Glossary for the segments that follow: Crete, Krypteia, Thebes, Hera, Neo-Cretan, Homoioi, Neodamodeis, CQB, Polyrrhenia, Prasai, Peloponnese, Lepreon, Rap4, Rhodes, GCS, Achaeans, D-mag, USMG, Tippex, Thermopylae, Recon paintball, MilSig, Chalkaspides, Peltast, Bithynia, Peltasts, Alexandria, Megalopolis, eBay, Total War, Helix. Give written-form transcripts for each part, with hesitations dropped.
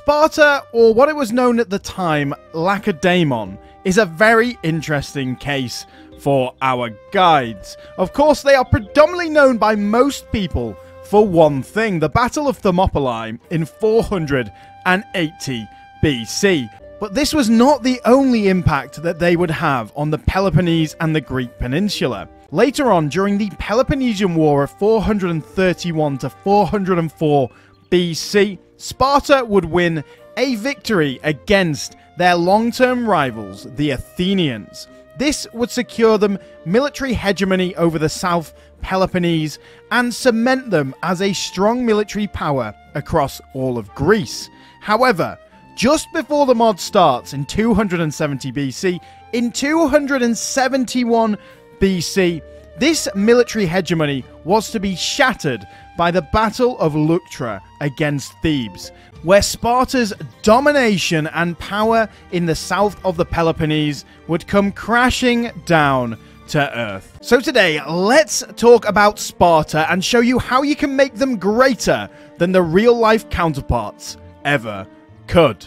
Sparta, or what it was known at the time, Lacedaemon, is a very interesting case for our guides. Of course, they are predominantly known by most people for one thing, the Battle of Thermopylae in 480 BC. But this was not the only impact that they would have on the Peloponnese and the Greek peninsula. Later on, during the Peloponnesian War of 431 to 404 BC, Sparta would win a victory against their long-term rivals, the Athenians. This would secure them military hegemony over the South Peloponnese and cement them as a strong military power across all of Greece. However, just before the mod starts in 270 BC, in 271 BC, this military hegemony was to be shattered by the Battle of Leuctra against Thebes, where Sparta's domination and power in the south of the Peloponnese would come crashing down to earth. So today, let's talk about Sparta and show you how you can make them greater than the real-life counterparts ever could.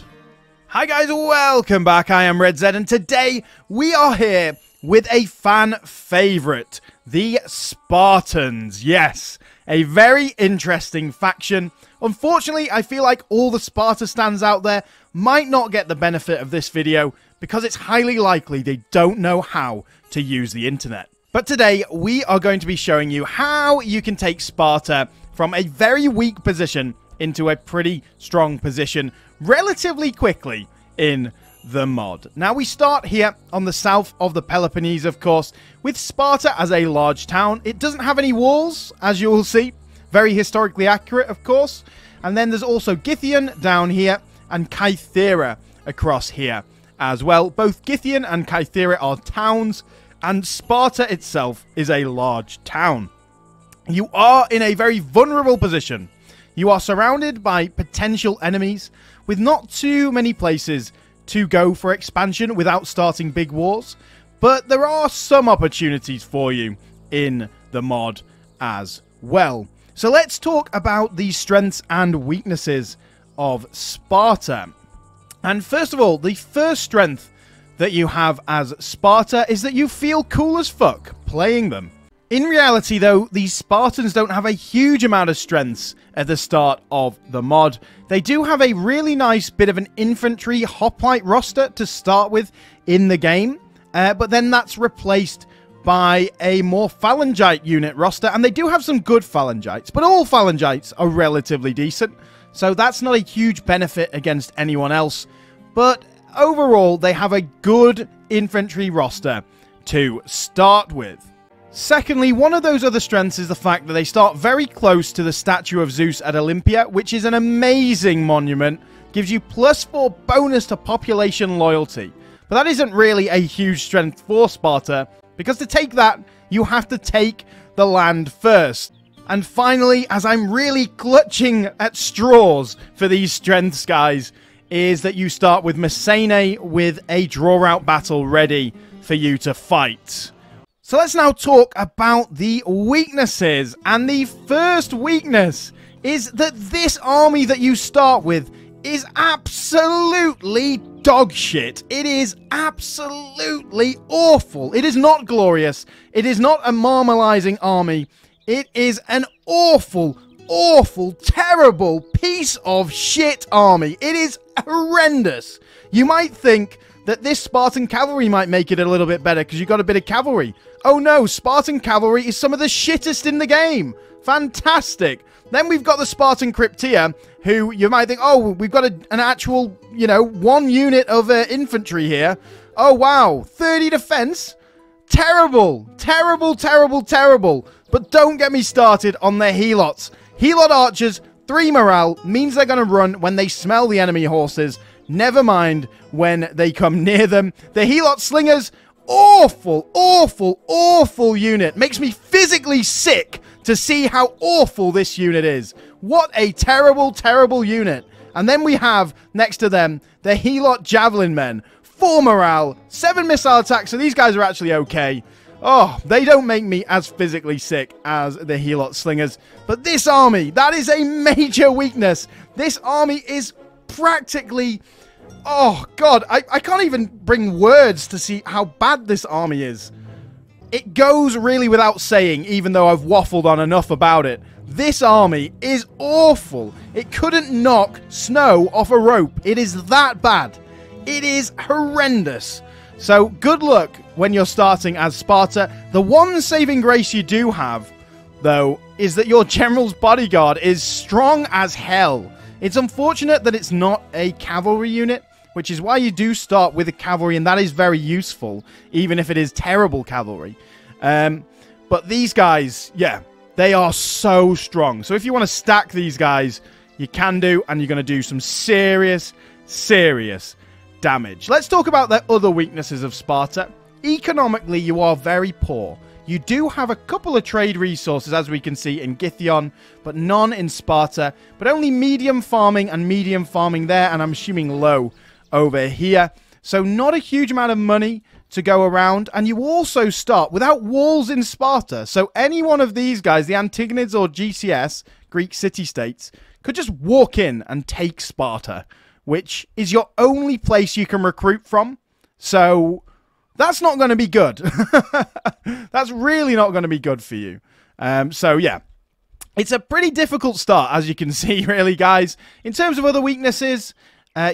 Hi guys, welcome back. I am Red Zed, and today we are here with a fan favourite, the Spartans. Yes, a very interesting faction. Unfortunately, I feel like all the Sparta stans out there might not get the benefit of this video because it's highly likely they don't know how to use the internet. But today, we are going to be showing you how you can take Sparta from a very weak position into a pretty strong position relatively quickly in the mod. Now, we start here on the south of the Peloponnese, of course, with Sparta as a large town. It doesn't have any walls, as you will see. Very historically accurate, of course. And then there's also Githian down here and Kythera across here as well. Both Githian and Kythera are towns, and Sparta itself is a large town. You are in a very vulnerable position. You are surrounded by potential enemies with not too many places to go for expansion without starting big wars, but there are some opportunities for you in the mod as well. So let's talk about the strengths and weaknesses of Sparta. And first of all, the first strength that you have as Sparta is that you feel cool as fuck playing them. In reality, though, the Spartans don't have a huge amount of strengths at the start of the mod. They do have a really nice bit of an infantry hoplite roster to start with in the game, but then that's replaced by a more Phalangite unit roster, and they do have some good Phalangites, but all Phalangites are relatively decent, so that's not a huge benefit against anyone else. But overall, they have a good infantry roster to start with. Secondly, one of those other strengths is the fact that they start very close to the statue of Zeus at Olympia, which is an amazing monument. Gives you +4 bonus to population loyalty. But that isn't really a huge strength for Sparta, because to take that, you have to take the land first. And finally, as I'm really clutching at straws for these strengths, guys, is that you start with Messene with a draw-out battle ready for you to fight. So let's now talk about the weaknesses, and the first weakness is that this army that you start with is absolutely dog shit. It is absolutely awful. It is not glorious. It is not a marmalizing army. It is an awful, awful, terrible piece of shit army. It is horrendous. You might think that this Spartan cavalry might make it a little bit better because you got a bit of cavalry. Oh no, Spartan cavalry is some of the shittest in the game. Fantastic. Then we've got the Spartan Krypteia, who you might think, oh, we've got an actual, you know, one unit of infantry here. Oh wow, 30 defense. Terrible, terrible, terrible, terrible. But don't get me started on their Helots. Helot archers, 3 morale, means they're going to run when they smell the enemy horses. Never mind when they come near them. The Helot Slingers, awful, awful, awful unit. Makes me physically sick to see how awful this unit is. What a terrible, terrible unit. And then we have, next to them, the Helot Javelin Men. 4 morale, 7 missile attacks, so these guys are actually okay. Oh, they don't make me as physically sick as the Helot Slingers. But this army, that is a major weakness. This army is practically... Oh, God, I can't even bring words to see how bad this army is. It goes really without saying, even though I've waffled on enough about it. This army is awful. It couldn't knock snow off a rope. It is that bad. It is horrendous. So good luck when you're starting as Sparta. The one saving grace you do have, though, is that your general's bodyguard is strong as hell. It's unfortunate that it's not a cavalry unit, which is why you do start with a cavalry, and that is very useful, even if it is terrible cavalry. But these guys, yeah, they are so strong. So if you want to stack these guys, you can do, and you're going to do some serious, serious damage. Let's talk about the other weaknesses of Sparta. Economically, you are very poor. You do have a couple of trade resources, as we can see in Githian, but none in Sparta. But only medium farming and medium farming there, and I'm assuming low over here. So not a huge amount of money to go around. And you also start without walls in Sparta. So any one of these guys, the Antigonids or GCS, Greek city-states, could just walk in and take Sparta, which is your only place you can recruit from. So... that's not going to be good. That's really not going to be good for you. So, yeah. It's a pretty difficult start, as you can see, really, guys. In terms of other weaknesses,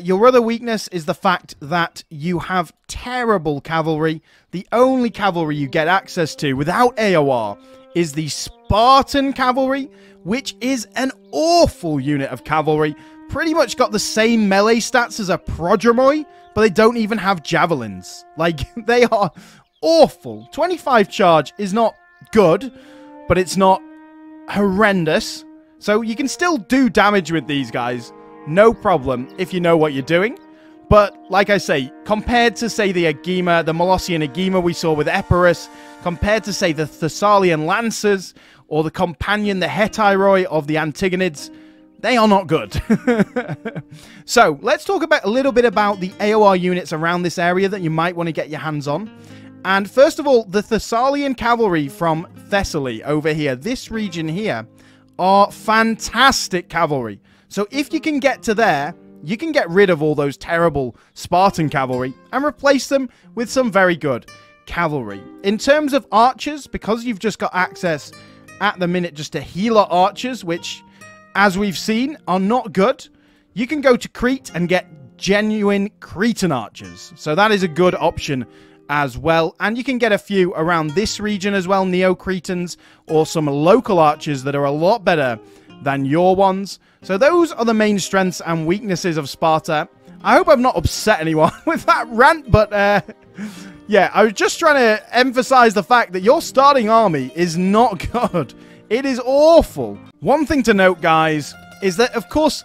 your other weakness is the fact that you have terrible cavalry. The only cavalry you get access to without AOR is the Spartan cavalry, which is an awful unit of cavalry. Pretty much got the same melee stats as a Prodromoi, but they don't even have javelins. Like, they are awful. 25 charge is not good, but it's not horrendous. So you can still do damage with these guys, no problem, if you know what you're doing. But, like I say, compared to, say, the Agema, the Molossian Agema we saw with Epirus, compared to, say, the Thessalian Lancers, or the companion, the Hetairoi of the Antigonids, they are not good. So let's talk about a little bit about the AOR units around this area that you might want to get your hands on. And first of all, the Thessalian cavalry from Thessaly over here, this region here, are fantastic cavalry. So if you can get to there, you can get rid of all those terrible Spartan cavalry and replace them with some very good cavalry. In terms of archers, because you've just got access at the minute just to Helot archers, which... as we've seen, are not good. You can go to Crete and get genuine Cretan archers. So that is a good option as well. And you can get a few around this region as well, Neo-Cretans, or some local archers that are a lot better than your ones. So those are the main strengths and weaknesses of Sparta. I hope I've not upset anyone with that rant, but yeah, I was just trying to emphasize the fact that your starting army is not good. It is awful. One thing to note, guys, is that, of course,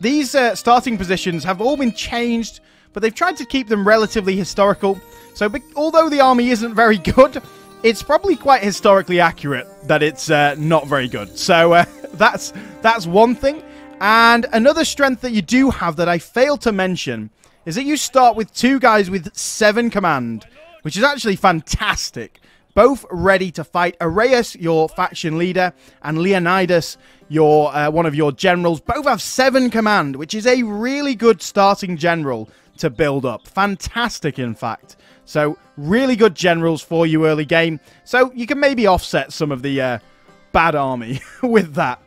these starting positions have all been changed, but they've tried to keep them relatively historical. So, although the army isn't very good, it's probably quite historically accurate that it's not very good. So, that's one thing. And another strength that you do have that I failed to mention is that you start with two guys with 7 command, which is actually fantastic. Both ready to fight. Areus, your faction leader, and Leonidas, your one of your generals, both have 7 command, which is a really good starting general to build up. Fantastic, in fact. So, really good generals for you early game. So, you can maybe offset some of the bad army with that.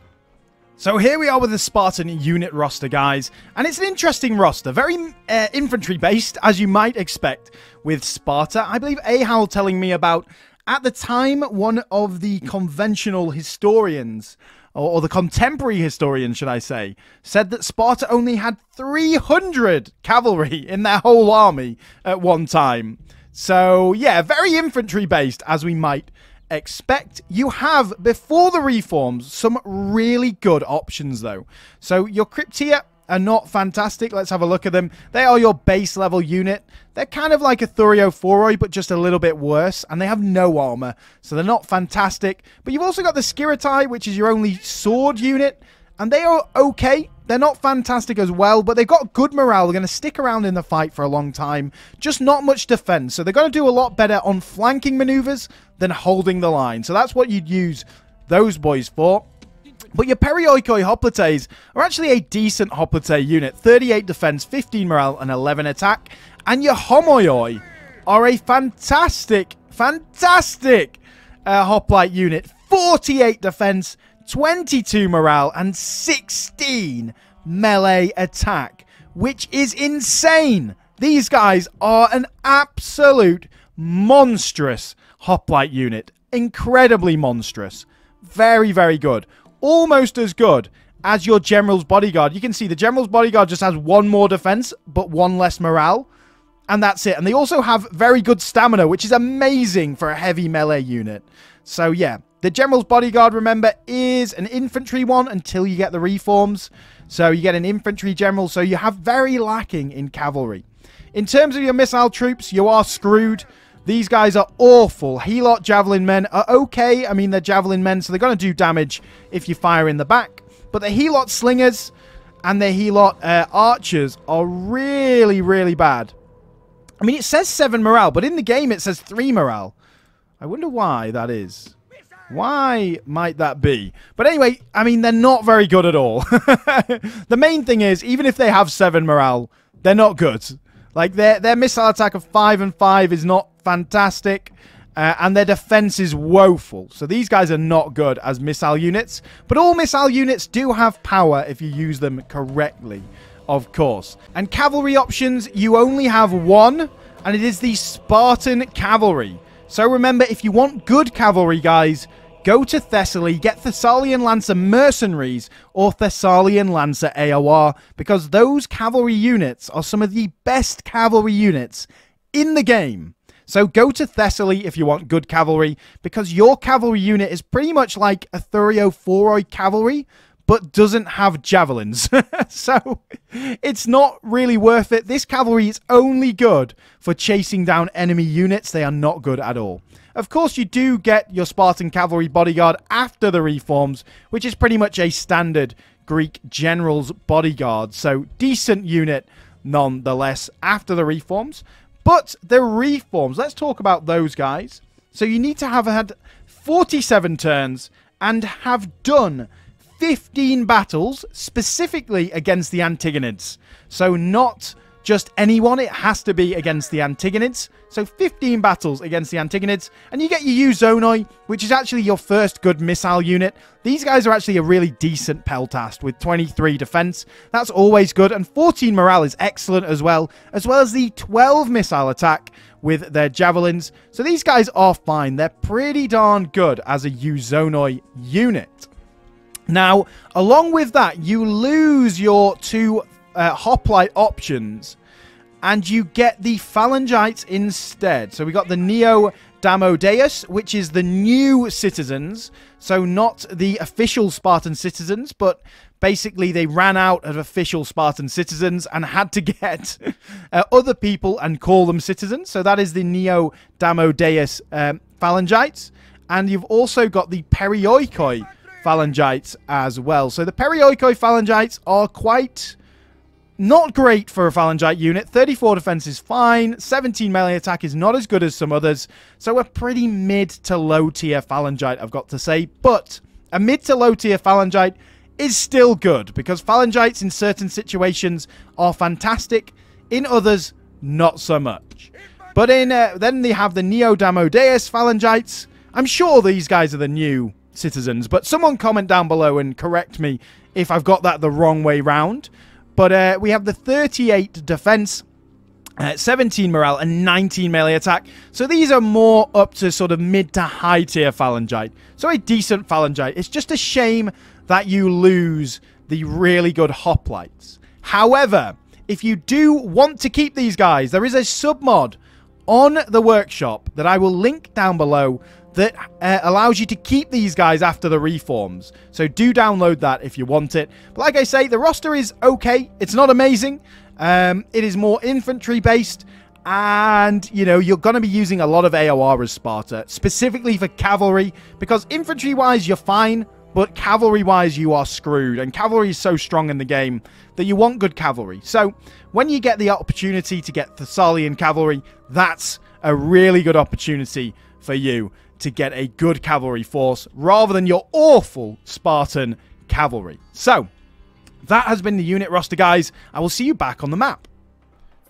So here we are with the Spartan unit roster, guys, and it's an interesting roster, very infantry-based, as you might expect with Sparta. I believe Ahal telling me about, at the time, one of the conventional historians, or the contemporary historian, should I say, said that Sparta only had 300 cavalry in their whole army at one time. So, yeah, very infantry-based, as we might expect. You have, before the reforms, some really good options, though. So, your Krypteia are not fantastic. Let's have a look at them. They are your base level unit. They're kind of like a Thurio, but just a little bit worse. And they have no armor, so they're not fantastic. But you've also got the Skiritai, which is your only sword unit. And they are okay. They're not fantastic as well, but they've got good morale. They're going to stick around in the fight for a long time. Just not much defense. So they're going to do a lot better on flanking maneuvers than holding the line. So that's what you'd use those boys for. But your Perioikoi hoplites are actually a decent hoplite unit, 38 defense, 15 morale and 11 attack. And your homoioi are a fantastic hoplite unit, 48 defense, 22 morale and 16 melee attack, which is insane. These guys are an absolute monstrous hoplite unit, incredibly monstrous, very, very good. Almost as good as your general's bodyguard. You can see the general's bodyguard just has one more defense, but one less morale. And that's it. And they also have very good stamina, which is amazing for a heavy melee unit. So yeah, the general's bodyguard, remember, is an infantry one until you get the reforms. So you get an infantry general. So you have very lacking in cavalry. In terms of your missile troops, you are screwed. These guys are awful. Helot javelin men are okay. I mean, they're javelin men, so they're going to do damage if you fire in the back. But the Helot slingers and the Helot archers are really, really bad. I mean, it says 7 morale, but in the game it says 3 morale. I wonder why that is. Why might that be? But anyway, I mean, they're not very good at all. The main thing is, even if they have 7 morale, they're not good. Like, their missile attack of 5 and 5 is not fantastic, and their defense is woeful. So these guys are not good as missile units, but all missile units do have power if you use them correctly, of course. And cavalry options, you only have one, and it is the Spartan cavalry. So remember, if you want good cavalry, guys, go to Thessaly, get Thessalian Lancer Mercenaries or Thessalian Lancer AOR, because those cavalry units are some of the best cavalry units in the game. So go to Thessaly if you want good cavalry, because your cavalry unit is pretty much like a Thurio-Foroi cavalry, but doesn't have javelins. So it's not really worth it. This cavalry is only good for chasing down enemy units. They are not good at all. Of course, you do get your Spartan cavalry bodyguard after the reforms, which is pretty much a standard Greek general's bodyguard. So decent unit nonetheless after the reforms. But the reforms, let's talk about those guys. So you need to have had 47 turns and have done 15 battles, specifically against the Antigonids. So not just anyone, it has to be against the Antigonids. So 15 battles against the Antigonids. And you get your Euzonoi, which is actually your first good missile unit. These guys are actually a really decent Peltast with 23 defense. That's always good. And 14 morale is excellent as well as the 12 missile attack with their javelins. So these guys are fine. They're pretty darn good as a Euzonoi unit. Now, along with that, you lose your two hoplite options, and you get the Phalangites instead. So we got the Neodamodeis, which is the new citizens, so not the official Spartan citizens, but basically they ran out of official Spartan citizens and had to get other people and call them citizens. So that is the Neodamodeis Phalangites, and you've also got the Perioikoi Phalangites as well. So the Perioikoi Phalangites are quite not great for a Phalangite unit. 34 defense is fine. 17 melee attack is not as good as some others. So a pretty mid to low tier Phalangite, I've got to say. But a mid to low tier Phalangite is still good, because Phalangites in certain situations are fantastic. In others, not so much. But in then they have the Neodamodeis Phalangites. I'm sure these guys are the new citizens, but someone comment down below and correct me if I've got that the wrong way round. But we have the 38 defense, 17 morale and 19 melee attack. So these are more up to sort of mid to high tier Phalangite. So a decent Phalangite. It's just a shame that you lose the really good hoplites. However, if you do want to keep these guys, there is a submod on the workshop that I will link down below that allows you to keep these guys after the reforms. So do download that if you want it. But like I say, the roster is okay. It's not amazing. It is more infantry based. And, you know, you're going to be using a lot of AOR as Sparta, specifically for cavalry, because infantry wise, you're fine. But cavalry wise, you are screwed. And cavalry is so strong in the game that you want good cavalry. So when you get the opportunity to get Thessalian cavalry, that's a really good opportunity for you to get a good cavalry force rather than your awful Spartan cavalry. So, that has been the unit roster, guys. I will see you back on the map.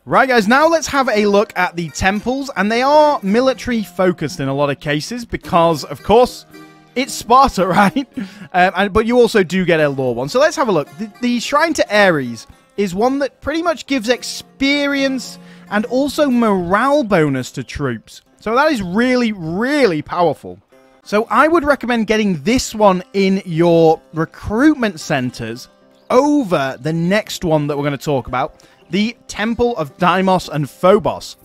Right, guys, now let's have a look at the temples, and they are military-focused in a lot of cases because, of course, it's Sparta, right? But you also do get a lore one. So let's have a look. The Shrine to Ares is one that pretty much gives experience and also morale bonus to troops. So that is really, really powerful. So I would recommend getting this one in your recruitment centers over the next one that we're going to talk about, the Temple of Deimos and Phobos.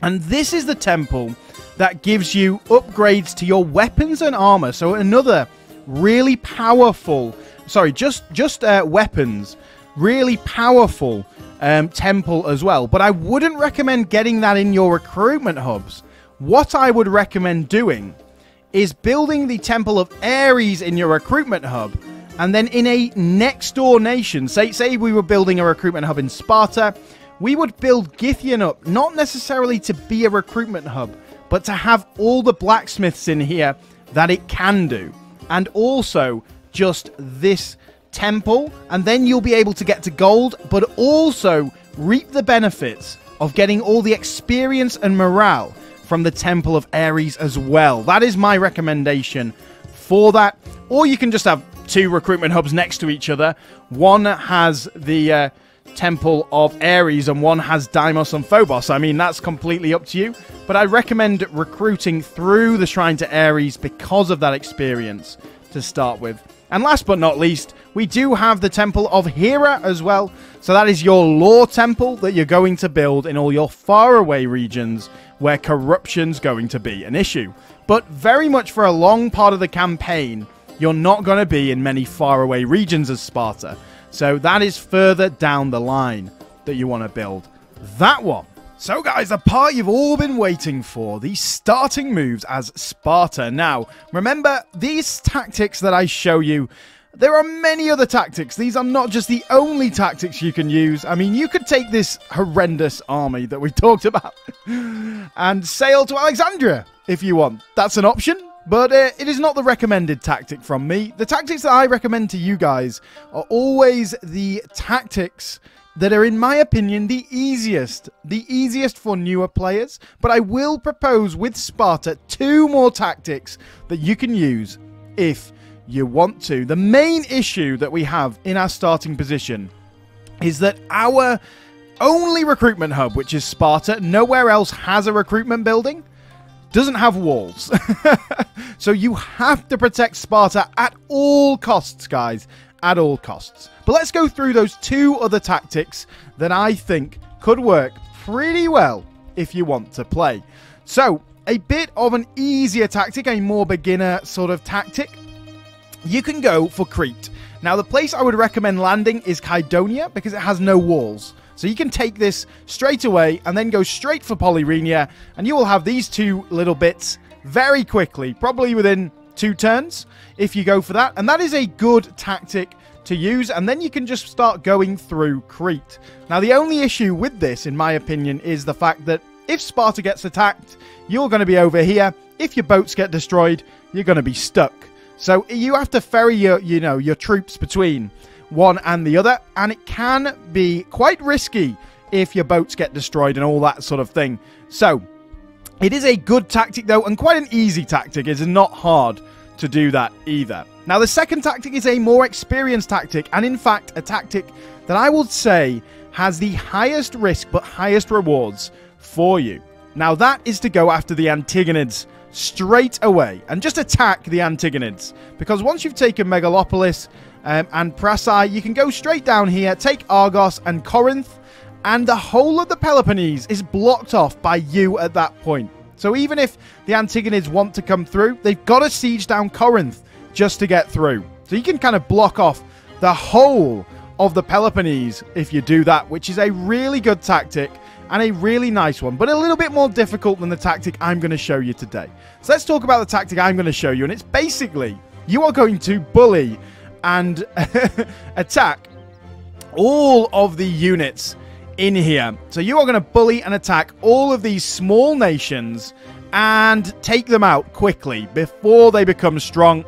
And this is the temple that gives you upgrades to your weapons and armor. So another really powerful, sorry, just weapons, really powerful temple as well. But I wouldn't recommend getting that in your recruitment hubs. What I would recommend doing is building the Temple of Ares in your recruitment hub. And then in a next door nation, say we were building a recruitment hub in Sparta, we would build Githian up, not necessarily to be a recruitment hub, but to have all the blacksmiths in here that it can do. And also just this temple, and then you'll be able to get to gold, but also reap the benefits of getting all the experience and morale from the Temple of Ares as well. That is my recommendation for that. Or you can just have two recruitment hubs next to each other. One has the Temple of Ares and one has Deimos and Phobos. I mean, that's completely up to you, but I recommend recruiting through the Shrine to Ares because of that experience to start with. And last but not least, we do have the Temple of Hera as well. So that is your lore temple that you're going to build in all your faraway regions where corruption's going to be an issue. But very much for a long part of the campaign, you're not going to be in many faraway regions as Sparta. So that is further down the line that you want to build that one. So guys, the part you've all been waiting for, the starting moves as Sparta. Now, remember, these tactics that I show you, there are many other tactics. These are not just the only tactics you can use. I mean, you could take this horrendous army that we talked about and sail to Alexandria if you want. That's an option. But it is not the recommended tactic from me. The tactics that I recommend to you guys are always the tactics that are, in my opinion, the easiest for newer players. But I will propose with Sparta two more tactics that you can use if you want to. The main issue that we have in our starting position is that our only recruitment hub, which is Sparta, nowhere else has a recruitment building, doesn't have walls. So you have to protect Sparta at all costs, guys. At all costs. But let's go through those two other tactics that I think could work pretty well if you want to play. So, a bit of an easier tactic, a more beginner sort of tactic. You can go for Crete. Now, the place I would recommend landing is Kaidonia because it has no walls. So you can take this straight away and then go straight for Polyrrhenia, and you will have these two little bits very quickly, probably within 2 turns if you go for that. And that is a good tactic to use, and then you can just start going through Crete. Now, the only issue with this, in my opinion, is the fact that if Sparta gets attacked, you're going to be over here. If your boats get destroyed, you're going to be stuck. So you have to ferry your troops between one and the other, and it can be quite risky if your boats get destroyed and all that sort of thing. So it is a good tactic, though, and quite an easy tactic. It's not hard to do that either. Now, the second tactic is a more experienced tactic, and in fact a tactic that I would say has the highest risk but highest rewards for you. Now, that is to go after the Antigonids straight away and just attack the Antigonids, because once you've taken Megalopolis and Prasai, you can go straight down here, take Argos and Corinth, and the whole of the Peloponnese is blocked off by you at that point. So even if the Antigonids want to come through, they've got to siege down Corinth just to get through. So you can kind of block off the whole of the Peloponnese if you do that, which is a really good tactic and a really nice one, but a little bit more difficult than the tactic I'm going to show you today. So let's talk about the tactic I'm going to show you, and it's basically you are going to bully and attack all of the units in here. So you are going to bully and attack all of these small nations and take them out quickly before they become strong.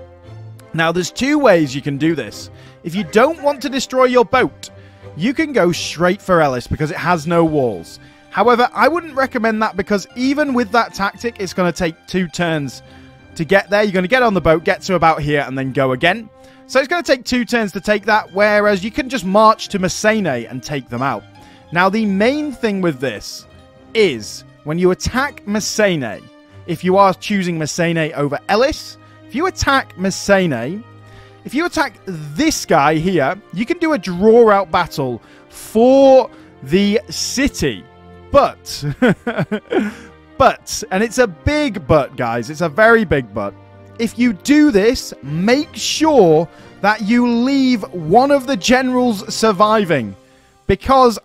Now, there's two ways you can do this. If you don't want to destroy your boat, you can go straight for Ellis because it has no walls. However, I wouldn't recommend that because even with that tactic, it's going to take 2 turns to get there. You're going to get on the boat, get to about here, and then go again. So it's going to take 2 turns to take that, whereas you can just march to Messene and take them out. Now, the main thing with this is when you attack Messene, if you are choosing Messene over Ellis, if you attack Messene, if you attack this guy here, you can do a draw-out battle for the city. But, and it's a big but, guys. It's a very big but. If you do this, make sure that you leave one of the generals surviving. Because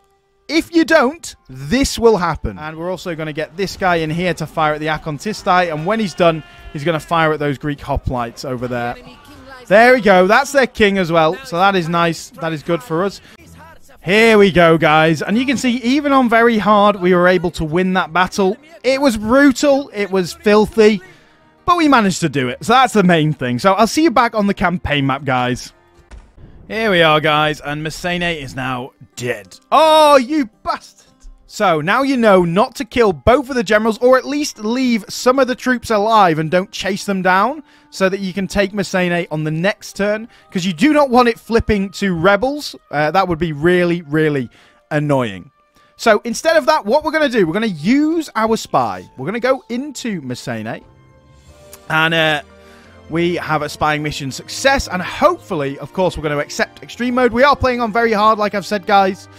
if you don't, this will happen. And we're also going to get this guy in here to fire at the Akontistai. And when he's done, he's going to fire at those Greek hoplites over there. There we go. That's their king as well. So that is nice. That is good for us. Here we go, guys. And you can see, even on very hard, we were able to win that battle. It was brutal. It was filthy. But we managed to do it. So that's the main thing. So I'll see you back on the campaign map, guys. Here we are, guys. And Messene is now dead. Oh, you bastard. So now you know not to kill both of the generals, or at least leave some of the troops alive and don't chase them down, so that you can take Messene on the next turn, because you do not want it flipping to rebels. That would be really, really annoying. So instead of that, what we're going to do, we're going to use our spy. We're going to go into Messene, and we have a spying mission success, and hopefully, of course, we're going to accept extreme mode. We are playing on very hard, like I've said, guys.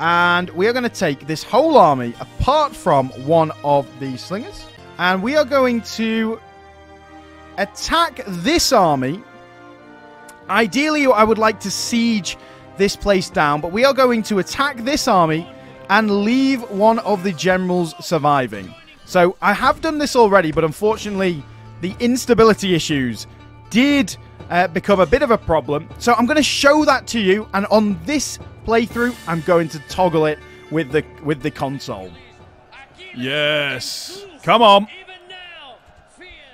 And we are going to take this whole army, apart from one of the slingers. And we are going to attack this army. Ideally, I would like to siege this place down. But we are going to attack this army and leave one of the generals surviving. So, I have done this already, but unfortunately, the instability issues did become a bit of a problem. So, I'm going to show that to you. And on this playthrough, I'm going to toggle it with the console. Yes, come on.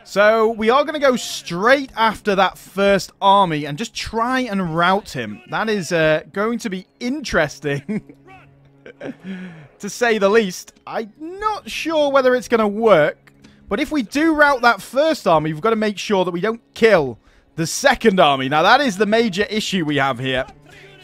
So we are going to go straight after that first army and just try and rout him. That is going to be interesting, to say the least. I'm not sure whether it's going to work, but if we do rout that first army, we've got to make sure that we don't kill the second army. Now that is the major issue we have here.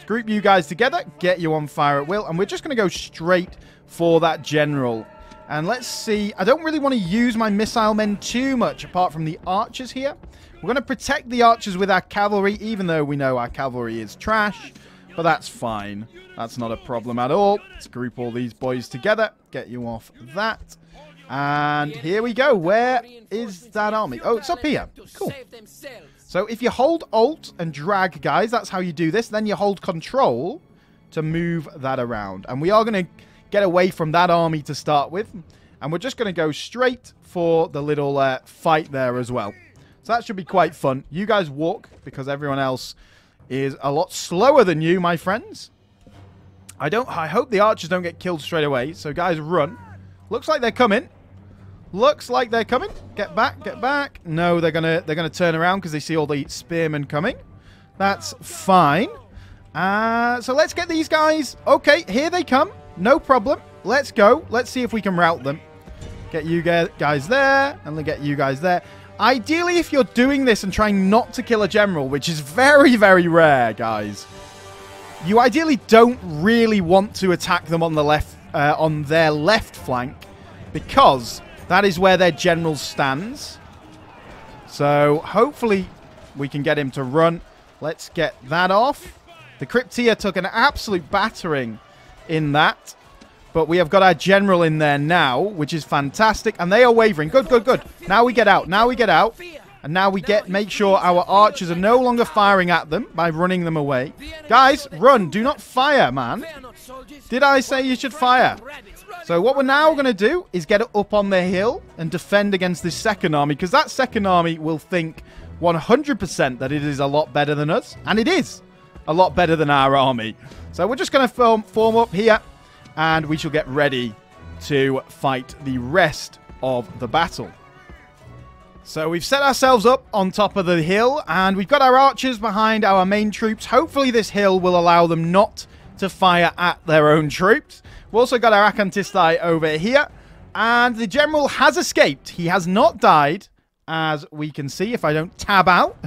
Group you guys together, get you on fire at will, and we're just going to go straight for that general. And let's see, I don't really want to use my missile men too much, apart from the archers here. We're going to protect the archers with our cavalry, even though we know our cavalry is trash, but that's fine. That's not a problem at all. Let's group all these boys together, get you off that. And here we go. Where is that army? Oh, it's up here. Cool. So if you hold Alt and drag, guys, that's how you do this. Then you hold Control to move that around. And we are going to get away from that army to start with. And we're just going to go straight for the little fight there as well. So that should be quite fun. You guys walk, because everyone else is a lot slower than you, my friends. I hope the archers don't get killed straight away. So guys, run. Looks like they're coming. Looks like they're coming. Get back, get back. No, they're gonna turn around because they see all the spearmen coming. That's fine. So let's get these guys. Okay, here they come. No problem. Let's go. Let's see if we can rout them. Get you guys there, and we'll get you guys there. Ideally, if you're doing this and trying not to kill a general, which is very, very rare, guys, you ideally don't really want to attack them on the left, on their left flank, because that is where their general stands. So hopefully we can get him to run. Let's get that off. The Krypteia took an absolute battering in that. But we have got our general in there now, which is fantastic. And they are wavering. Good, good, good. Now we get out. Now we get out. And now we make sure our archers are no longer firing at them by running them away. Guys, run. Do not fire, man. Did I say you should fire? So what we're now going to do is get up on the hill and defend against this second army, because that second army will think 100% that it is a lot better than us. And it is a lot better than our army. So we're just going to form up here, and we shall get ready to fight the rest of the battle. So we've set ourselves up on top of the hill, and we've got our archers behind our main troops. Hopefully this hill will allow them not to fire at their own troops. We've also got our Akontistai over here, and the general has escaped. He has not died, as we can see if I don't tab out.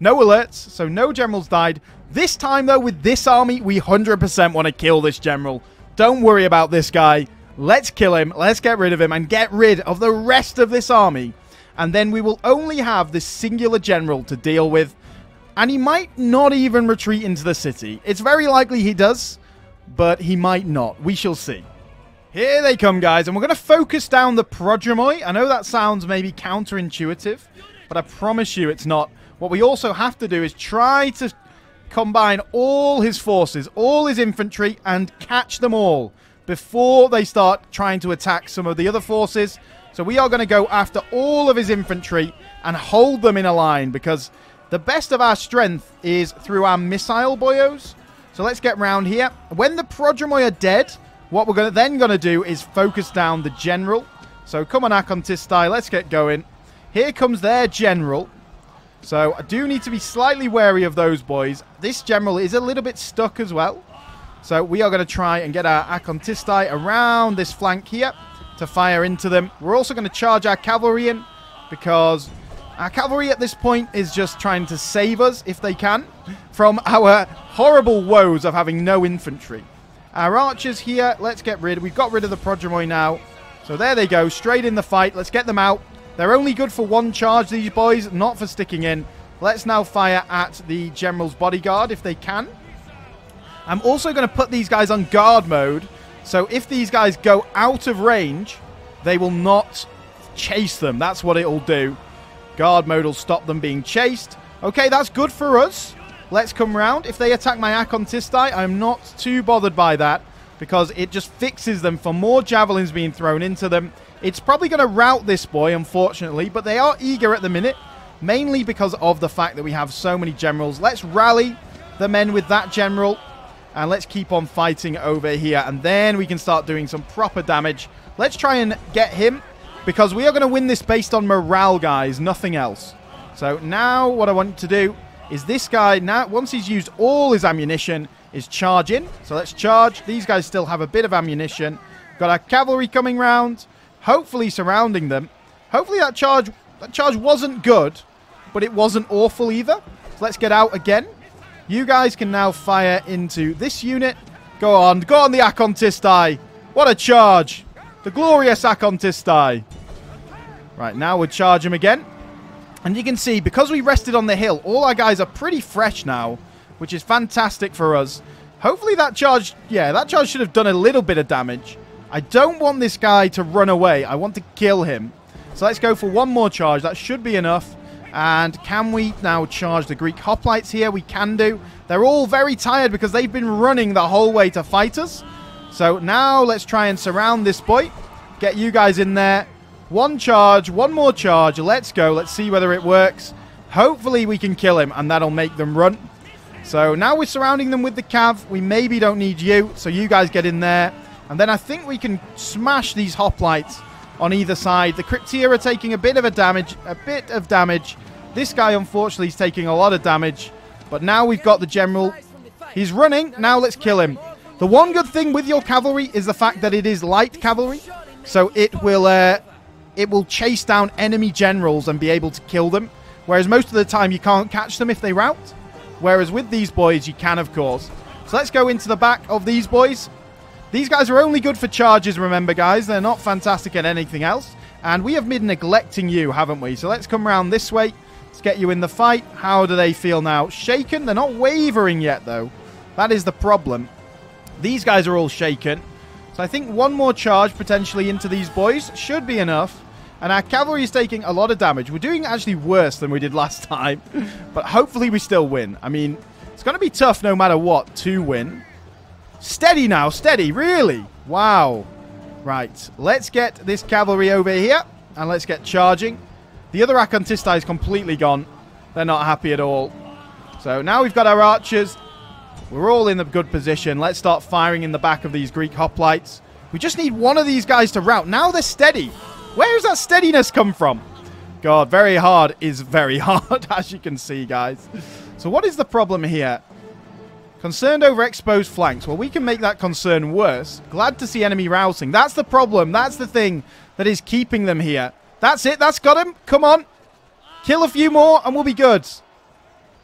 No alerts, so no generals died. This time, though, with this army, we 100% want to kill this general. Don't worry about this guy. Let's kill him, let's get rid of him, and get rid of the rest of this army. And then we will only have this singular general to deal with. And he might not even retreat into the city. It's very likely he does, but he might not. We shall see. Here they come, guys. And we're going to focus down the Prodromoi. I know that sounds maybe counterintuitive, but I promise you it's not. What we also have to do is try to combine all his forces, all his infantry, and catch them all before they start trying to attack some of the other forces. So we are going to go after all of his infantry and hold them in a line, because the best of our strength is through our missile boyos. So let's get round here. When the Prodromoi are dead, what we're then going to do is focus down the general. So come on, Akontistai, let's get going. Here comes their general. So I do need to be slightly wary of those boys. This general is a little bit stuck as well. So we are going to try and get our Akontistai around this flank here to fire into them. We're also going to charge our cavalry in, because our cavalry at this point is just trying to save us, if they can, from our horrible woes of having no infantry. Our archers here, let's get rid. We've got rid of the Prodromoi now. So there they go, straight in the fight. Let's get them out. They're only good for one charge, these boys, not for sticking in. Let's now fire at the general's bodyguard if they can. I'm also going to put these guys on guard mode. So if these guys go out of range, they will not chase them. That's what it'll do. Guard mode will stop them being chased. Okay, that's good for us. Let's come round. If they attack my Akontistai, I'm not too bothered by that, because it just fixes them for more javelins being thrown into them. It's probably going to rout this boy, unfortunately, but they are eager at the minute, mainly because of the fact that we have so many generals. Let's rally the men with that general. And let's keep on fighting over here. And then we can start doing some proper damage. Let's try and get him, because we are going to win this based on morale, guys. Nothing else. So now what I want to do is this guy, now once he's used all his ammunition, is charge in. So let's charge. These guys still have a bit of ammunition. Got our cavalry coming round, hopefully surrounding them. Hopefully that charge wasn't good, but it wasn't awful either. So let's get out again. You guys can now fire into this unit. Go on the Akontistai. What a charge. The glorious Akontistai. Right, now we'll charge him again. And you can see, because we rested on the hill, all our guys are pretty fresh now, which is fantastic for us. Hopefully that charge, yeah, that charge should have done a little bit of damage. I don't want this guy to run away. I want to kill him. So let's go for one more charge. That should be enough. And can we now charge the Greek hoplites here? We can do. They're all very tired because they've been running the whole way to fight us. So now let's try and surround this boy. Get you guys in there. One charge, one more charge. Let's go. Let's see whether it works. Hopefully we can kill him, and that'll make them run. So now we're surrounding them with the cav. We maybe don't need you. So you guys get in there. And then I think we can smash these hoplites on either side. The Krypteia are taking a bit of damage. This guy, unfortunately, is taking a lot of damage. But now we've got the general. He's running. Now let's kill him. The one good thing with your cavalry is the fact that it is light cavalry. So it will chase down enemy generals and be able to kill them. Whereas most of the time, you can't catch them if they rout. Whereas with these boys, you can, of course. So let's go into the back of these boys. These guys are only good for charges, remember, guys. They're not fantastic at anything else. And we have been neglecting you, haven't we? So let's come round this way. Let's get you in the fight. How do they feel now? Shaken. They're not wavering yet, though. That is the problem. These guys are all shaken. So I think one more charge, potentially, into these boys should be enough. And our cavalry is taking a lot of damage. We're doing actually worse than we did last time. But hopefully we still win. I mean, it's going to be tough no matter what to win. Steady now, steady, really? Wow. Right, let's get this cavalry over here, and let's get charging. The other Akontistai is completely gone. They're not happy at all. So now we've got our archers. We're all in a good position. Let's start firing in the back of these Greek hoplites. We just need one of these guys to rout. Now they're steady. Where does that steadiness come from? God, very hard is very hard, as you can see, guys. So what is the problem here? Concerned over exposed flanks. Well, we can make that concern worse. Glad to see enemy routing. That's the problem. That's the thing that is keeping them here. That's it. That's got him. Come on. Kill a few more and we'll be good.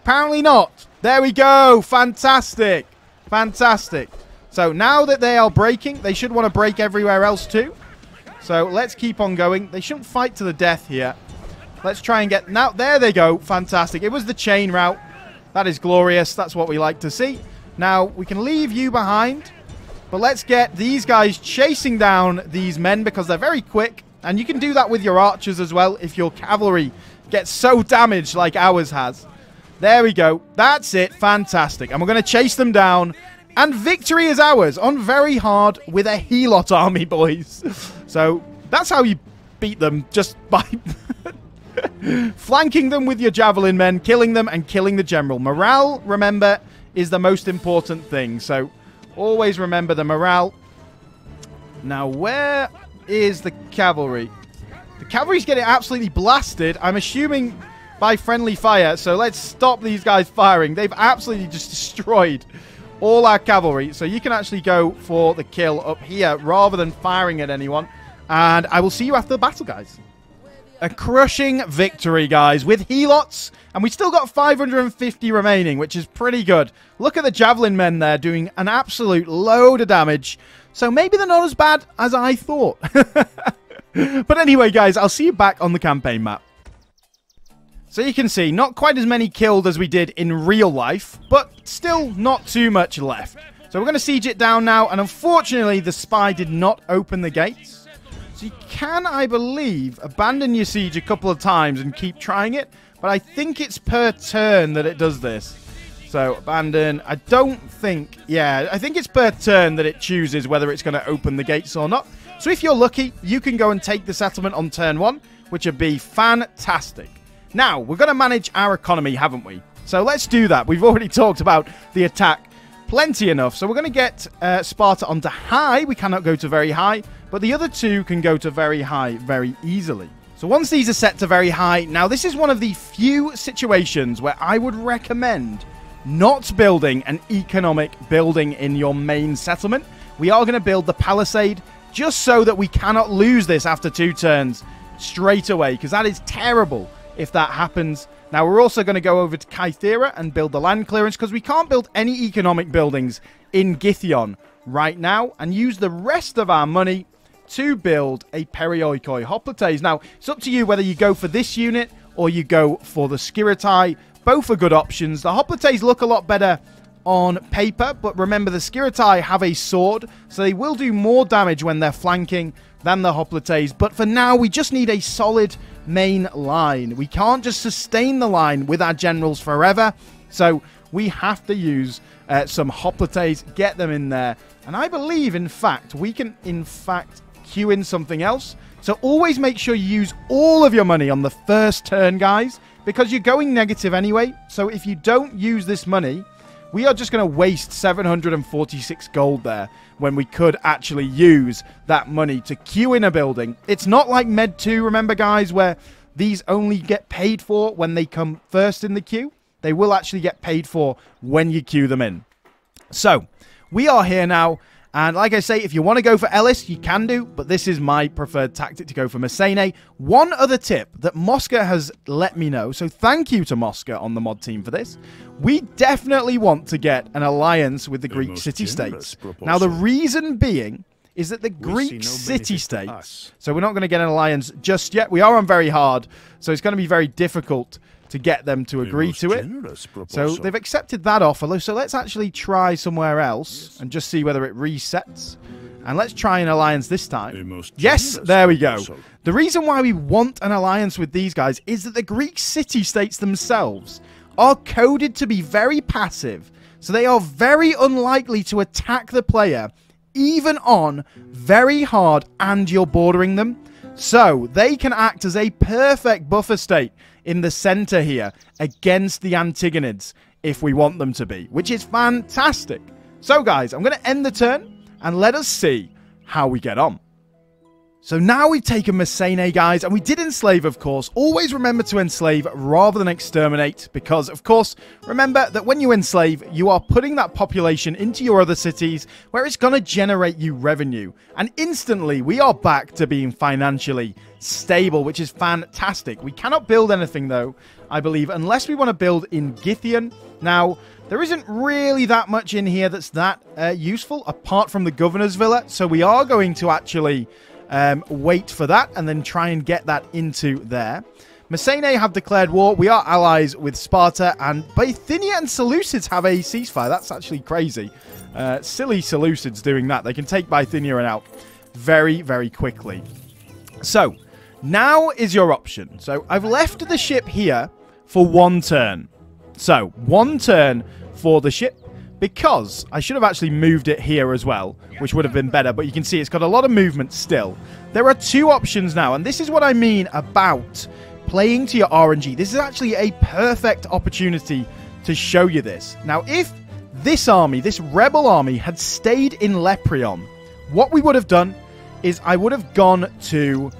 Apparently not. There we go. Fantastic. Fantastic. So now that they are breaking, they should want to break everywhere else too. So let's keep on going. They shouldn't fight to the death here. Let's try and get... Now, there they go. Fantastic. It was the chain route. That is glorious. That's what we like to see. Now, we can leave you behind. But let's get these guys chasing down these men because they're very quick. And you can do that with your archers as well if your cavalry gets so damaged like ours has. There we go. That's it. Fantastic. And we're going to chase them down. And victory is ours on very hard with a Helot army, boys. So that's how you beat them, just by flanking them with your javelin men, killing them and killing the general. Morale, remember, is the most important thing. So always remember the morale. Now, where is the cavalry? The cavalry's getting absolutely blasted, I'm assuming, by friendly fire. So let's stop these guys firing. They've absolutely just destroyed all our cavalry. So you can actually go for the kill up here rather than firing at anyone. And I will see you after the battle, guys. A crushing victory, guys, with Helots. And we still got 550 remaining, which is pretty good. Look at the javelin men there doing an absolute load of damage. So maybe they're not as bad as I thought. But anyway, guys, I'll see you back on the campaign map. So you can see, not quite as many killed as we did in real life, but still not too much left. So we're going to siege it down now, and unfortunately the spy did not open the gates. So you can, I believe, abandon your siege a couple of times and keep trying it, but I think it's per turn that it does this. So abandon, I don't think, yeah, I think it's per turn that it chooses whether it's going to open the gates or not. So if you're lucky, you can go and take the settlement on turn one, which would be fantastic. Now, we're going to manage our economy, haven't we? So let's do that. We've already talked about the attack plenty enough. So we're going to get Sparta onto high. We cannot go to very high, but the other two can go to very high very easily. So once these are set to very high, now this is one of the few situations where I would recommend not building an economic building in your main settlement. We are going to build the palisade just so that we cannot lose this after two turns straight away, because that is terrible if that happens. Now, we're also going to go over to Kythera and build the land clearance, because we can't build any economic buildings in Githian right now, and use the rest of our money to build a Perioikoi hoplites. Now, it's up to you whether you go for this unit or you go for the Skiritai. Both are good options. The hoplites look a lot better on paper, but remember the Skiritai have a sword, so they will do more damage when they're flanking than the hoplites. But for now, we just need a solid main line. We can't just sustain the line with our generals forever, so we have to use some hoplites, get them in there. And I believe, in fact, we can in fact queue in something else. So always make sure you use all of your money on the first turn, guys, because you're going negative anyway. So if you don't use this money, we are just going to waste 746 gold there when we could actually use that money to queue in a building. It's not like Med 2, remember, guys, where these only get paid for when they come first in the queue. They will actually get paid for when you queue them in. So, we are here now. And like I say, if you want to go for Ellis, you can do, but this is my preferred tactic to go for Messene. One other tip that Mosca has let me know, so thank you to Mosca on the mod team for this. We definitely want to get an alliance with the Greek city-states. Now, the reason being is that the Greek city-states, so we're not going to get an alliance just yet. We are on very hard, so it's going to be very difficult to get them to agree to it. So they've accepted that offer. So let's actually try somewhere else and just see whether it resets. And let's try an alliance this time. Yes, there we go. The reason why we want an alliance with these guys is that the Greek city-states themselves are coded to be very passive. So they are very unlikely to attack the player, even on very hard and you're bordering them. So they can act as a perfect buffer state in the center here against the Antigonids if we want them to be, which is fantastic. So guys, I'm going to end the turn and let us see how we get on. So now we've taken Messene, guys, and we did enslave, of course. Always remember to enslave rather than exterminate, because, of course, remember that when you enslave, you are putting that population into your other cities where it's going to generate you revenue. And instantly, we are back to being financially stable, which is fantastic. We cannot build anything, though, I believe, unless we want to build in Githian. Now, there isn't really that much in here that's that useful, apart from the governor's villa, so we are going to actually... wait for that and then try and get that into there. Messene have declared war. We are allies with Sparta, and Bithynia and Seleucids have a ceasefire. That's actually crazy. Silly Seleucids doing that. They can take Bithynia out very, very quickly. So, now is your option. So, I've left the ship here for one turn. So, one turn for the ship. Because I should have actually moved it here as well, which would have been better. But you can see it's got a lot of movement still. There are two options now, and this is what I mean about playing to your RNG. This is actually a perfect opportunity to show you this. Now, if this army, this rebel army, had stayed in Lepreon, what we would have done is I would have gone to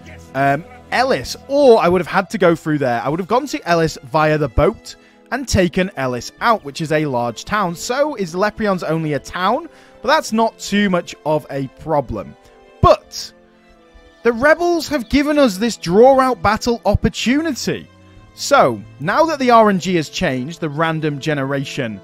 Ellis, or I would have had to go through there. I would have gone to Ellis via the boat and taken Ellis out, which is a large town. So is Leprion's only a town, but that's not too much of a problem. But the rebels have given us this draw-out battle opportunity. So now that the RNG has changed, the random generation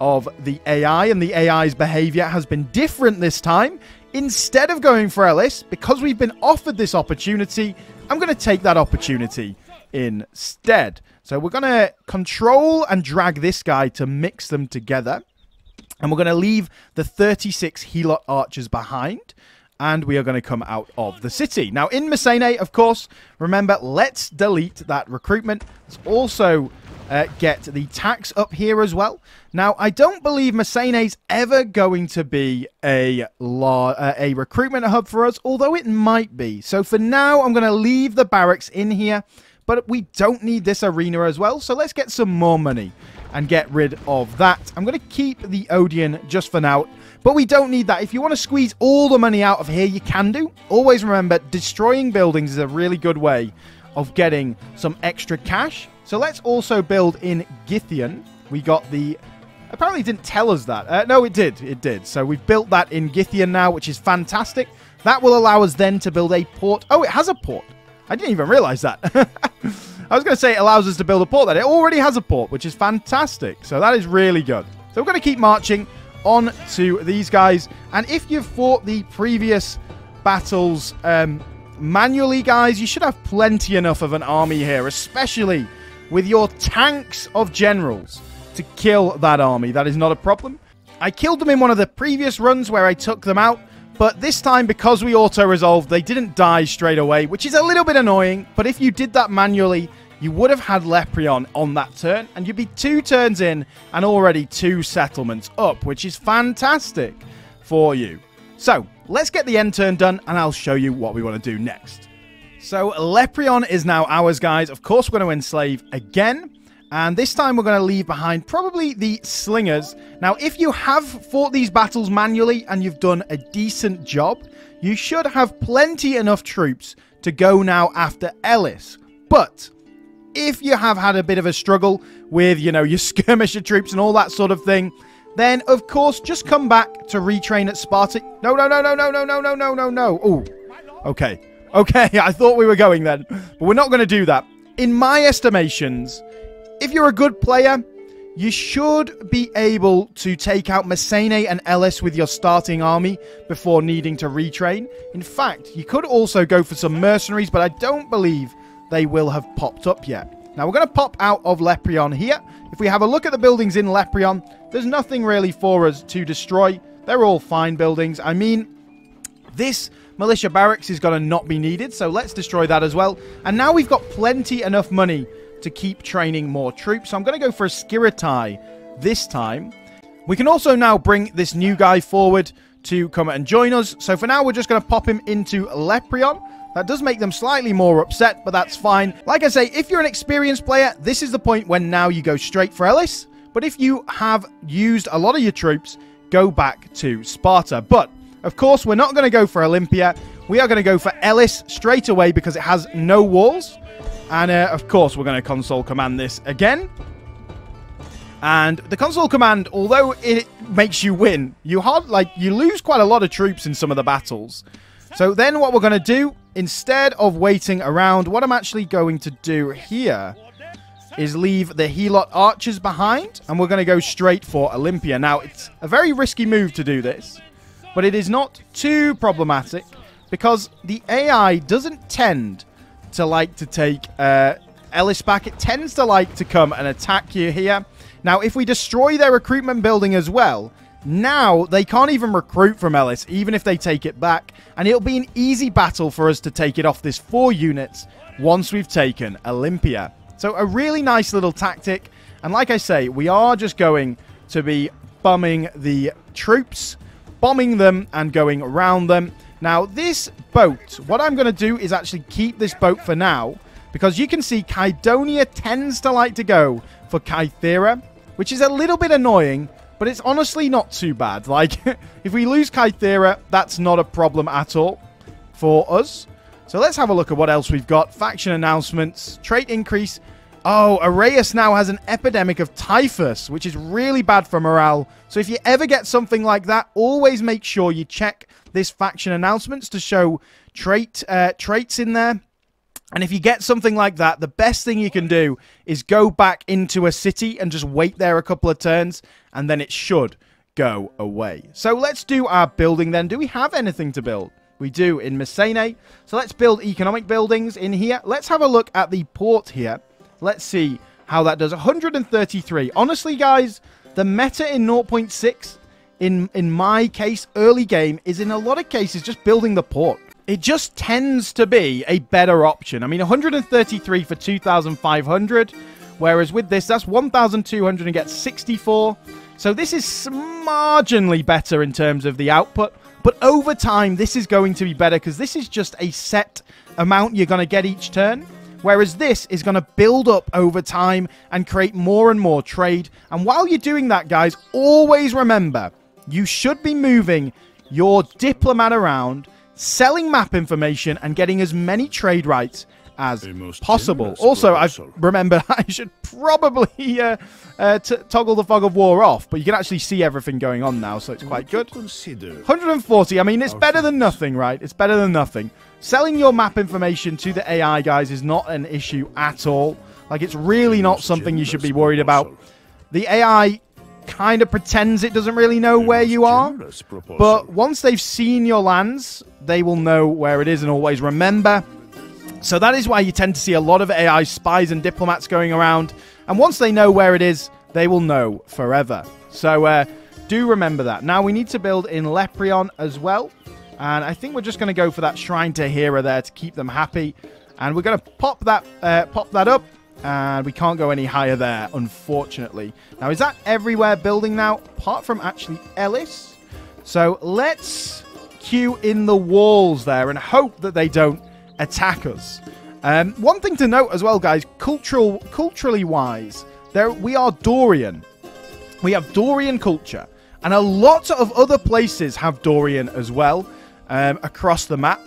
of the AI and the AI's behavior has been different this time. Instead of going for Ellis, because we've been offered this opportunity, I'm going to take that opportunity instead. So we're going to control and drag this guy to mix them together. And we're going to leave the 36 Helot archers behind. And we are going to come out of the city. Now in Messene, of course, remember, let's delete that recruitment. Let's also get the tax up here as well. Now I don't believe Messene's ever going to be a recruitment hub for us, although it might be. So for now, I'm going to leave the barracks in here. But we don't need this arena as well, so let's get some more money and get rid of that. I'm going to keep the Odeon just for now, but we don't need that. If you want to squeeze all the money out of here, you can do. Always remember, destroying buildings is a really good way of getting some extra cash. So let's also build in Githian. We got the... Apparently it didn't tell us that. No, it did. It did. So we've built that in Githian now, which is fantastic. That will allow us then to build a port. Oh, it has a port. I didn't even realize that. I was going to say it allows us to build a port then. It already has a port, which is fantastic. So that is really good. So we're going to keep marching on to these guys. And if you've fought the previous battles manually, guys, you should have plenty enough of an army here, especially with your tanks of generals to kill that army. That is not a problem. I killed them in one of the previous runs where I took them out. But this time, because we auto-resolved, they didn't die straight away, which is a little bit annoying. But if you did that manually, you would have had Lepreon on that turn. And you'd be two turns in and already two settlements up, which is fantastic for you. So, let's get the end turn done, and I'll show you what we want to do next. So, Lepreon is now ours, guys. Of course, we're going to enslave again. And this time we're going to leave behind probably the slingers. Now, if you have fought these battles manually and you've done a decent job, you should have plenty enough troops to go now after Ellis. But if you have had a bit of a struggle with, you know, your skirmisher troops and all that sort of thing, then, of course, just come back to retrain at Sparta. No. Oh, okay, I thought we were going then. But we're not going to do that. In my estimations... If you're a good player, you should be able to take out Messene and Ellis with your starting army before needing to retrain. In fact, you could also go for some mercenaries, but I don't believe they will have popped up yet. Now, we're going to pop out of Lepreon here. If we have a look at the buildings in Lepreon, there's nothing really for us to destroy. They're all fine buildings. I mean, this militia barracks is going to not be needed, so let's destroy that as well. And now we've got plenty enough money to keep training more troops. So I'm going to go for a Skiritai this time. We can also now bring this new guy forward to come and join us. So for now, we're just going to pop him into Lepreon. That does make them slightly more upset, but that's fine. Like I say, if you're an experienced player, this is the point when now you go straight for Ellis. But if you have used a lot of your troops, go back to Sparta. But, of course, we're not going to go for Olympia. We are going to go for Ellis straight away because it has no walls. And, of course, we're going to console command this again. And the console command, although it makes you win, you lose quite a lot of troops in some of the battles. So then what we're going to do, instead of waiting around, what I'm actually going to do here is leave the Helot archers behind, and we're going to go straight for Olympia. Now, it's a very risky move to do this, but it is not too problematic because the AI doesn't tend to like to take Ellis back. It tends to like to come and attack you here. Now, if we destroy their recruitment building as well, now they can't even recruit from Ellis, even if they take it back. And it'll be an easy battle for us to take it off this 4 units once we've taken Olympia. So a really nice little tactic. And like I say, we are just going to be bumming the troops, bombing them and going around them. Now, this boat, what I'm going to do is actually keep this boat for now, because you can see Kaidonia tends to like to go for Kythera, which is a little bit annoying, but it's honestly not too bad. Like, if we lose Kythera, that's not a problem at all for us. So let's have a look at what else we've got. Faction announcements, trait increase. Oh, Areus now has an epidemic of typhus, which is really bad for morale. So if you ever get something like that, always make sure you check this faction announcements to show traits in there. And if you get something like that, the best thing you can do is go back into a city and just wait there a couple of turns, and then it should go away. So let's do our building then. Do we have anything to build? We do in Messene. So let's build economic buildings in here. Let's have a look at the port here. Let's see how that does. 133. Honestly, guys, the meta in 0.6, in my case, early game, is in a lot of cases just building the port. It just tends to be a better option. I mean, 133 for 2,500, whereas with this, that's 1,200 and gets 64. So this is marginally better in terms of the output. But over time, this is going to be better because this is just a set amount you're going to get each turn. Whereas this is going to build up over time and create more and more trade. And while you're doing that, guys, always remember, you should be moving your diplomat around, selling map information, and getting as many trade rights as possible. Also, I remember I should probably toggle the fog of war off, but you can actually see everything going on now, so it's quite good. 140, I mean, it's better than nothing, right? It's better than nothing. Selling your map information to the AI, guys, is not an issue at all. Like, it's really not something you should be worried about. The AI kind of pretends it doesn't really know where you are, but once they've seen your lands, they will know where it is and always remember. So that is why you tend to see a lot of AI spies and diplomats going around. And once they know where it is, they will know forever. So do remember that. Now we need to build in Lepreon as well. And I think we're just going to go for that Shrine to Hera there to keep them happy. And we're going to pop that up. And we can't go any higher there, unfortunately. Now, is that everywhere building now? Apart from actually Ellis. So let's queue in the walls there and hope that they don't attack us. One thing to note as well, guys, culturally wise, we are Dorian. We have Dorian culture, and a lot of other places have Dorian as well across the map.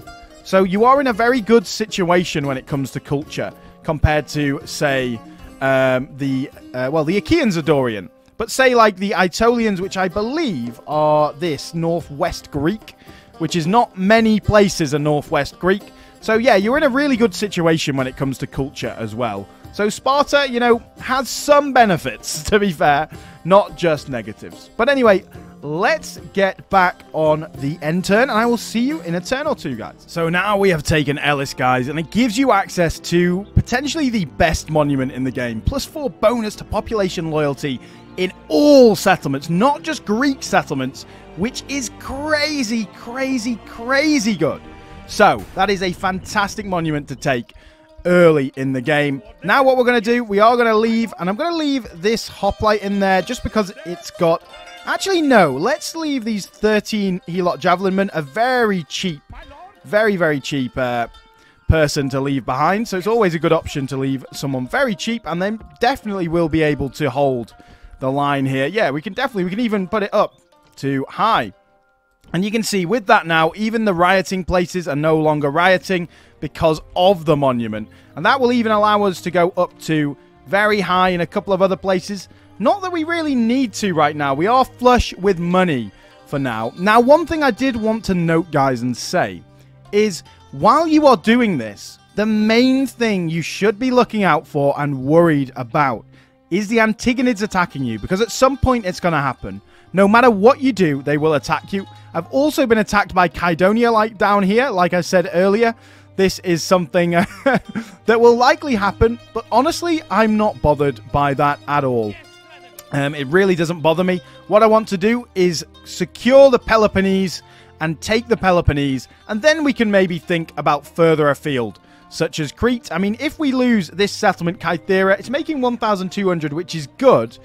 So you are in a very good situation when it comes to culture compared to, say, the Achaeans are Dorian, but say like the Aetolians, which I believe are this Northwest Greek, which is not many places are Northwest Greek. So, yeah, you're in a really good situation when it comes to culture as well. So, Sparta, you know, has some benefits, to be fair, not just negatives. But anyway, let's get back on the end turn, and I will see you in a turn or two, guys. So, now we have taken Ellis, guys, and it gives you access to potentially the best monument in the game. +4 bonus to population loyalty in all settlements, not just Greek settlements, which is crazy, crazy, crazy good. So, that is a fantastic monument to take early in the game. Now, what we're going to do, we are going to leave, and I'm going to leave this hoplite in there just because it's got... Actually, no, let's leave these 13 Helot Javelin Men, a very cheap, very, very cheap person to leave behind. So, it's always a good option to leave someone very cheap, and then definitely will be able to hold the line here. Yeah, we can even put it up to high. And you can see with that now, even the rioting places are no longer rioting because of the monument. And that will even allow us to go up to very high in a couple of other places. Not that we really need to right now. We are flush with money for now. Now, one thing I did want to note, guys, and say is while you are doing this, the main thing you should be looking out for and worried about is the Antigonids attacking you, because at some point it's going to happen. No matter what you do, they will attack you. I've also been attacked by Kaidonia like down here, like I said earlier. This is something that will likely happen, but honestly, I'm not bothered by that at all. It really doesn't bother me. What I want to do is secure the Peloponnese and take the Peloponnese, and then we can maybe think about further afield, such as Crete. I mean, if we lose this settlement, Kythera, it's making 1,200, which is good,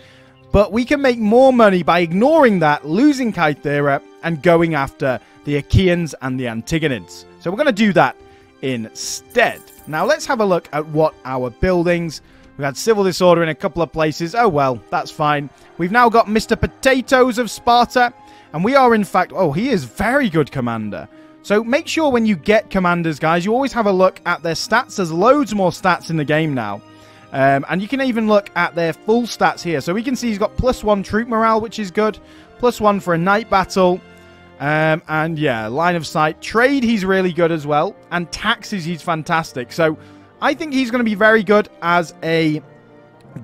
but we can make more money by ignoring that, losing Kythera, and going after the Achaeans and the Antigonids. So we're going to do that instead. Now let's have a look at what our buildings. We had civil disorder in a couple of places. Oh well, that's fine. We've now got Mr. Potatoes of Sparta, and we are in fact, oh, he is very good commander. So make sure when you get commanders, guys, you always have a look at their stats. There's loads more stats in the game now. And you can even look at their full stats here. So we can see he's got +1 troop morale, which is good. +1 for a night battle. And yeah, line of sight. Trade, he's really good as well. And taxes, he's fantastic. So I think he's going to be very good as a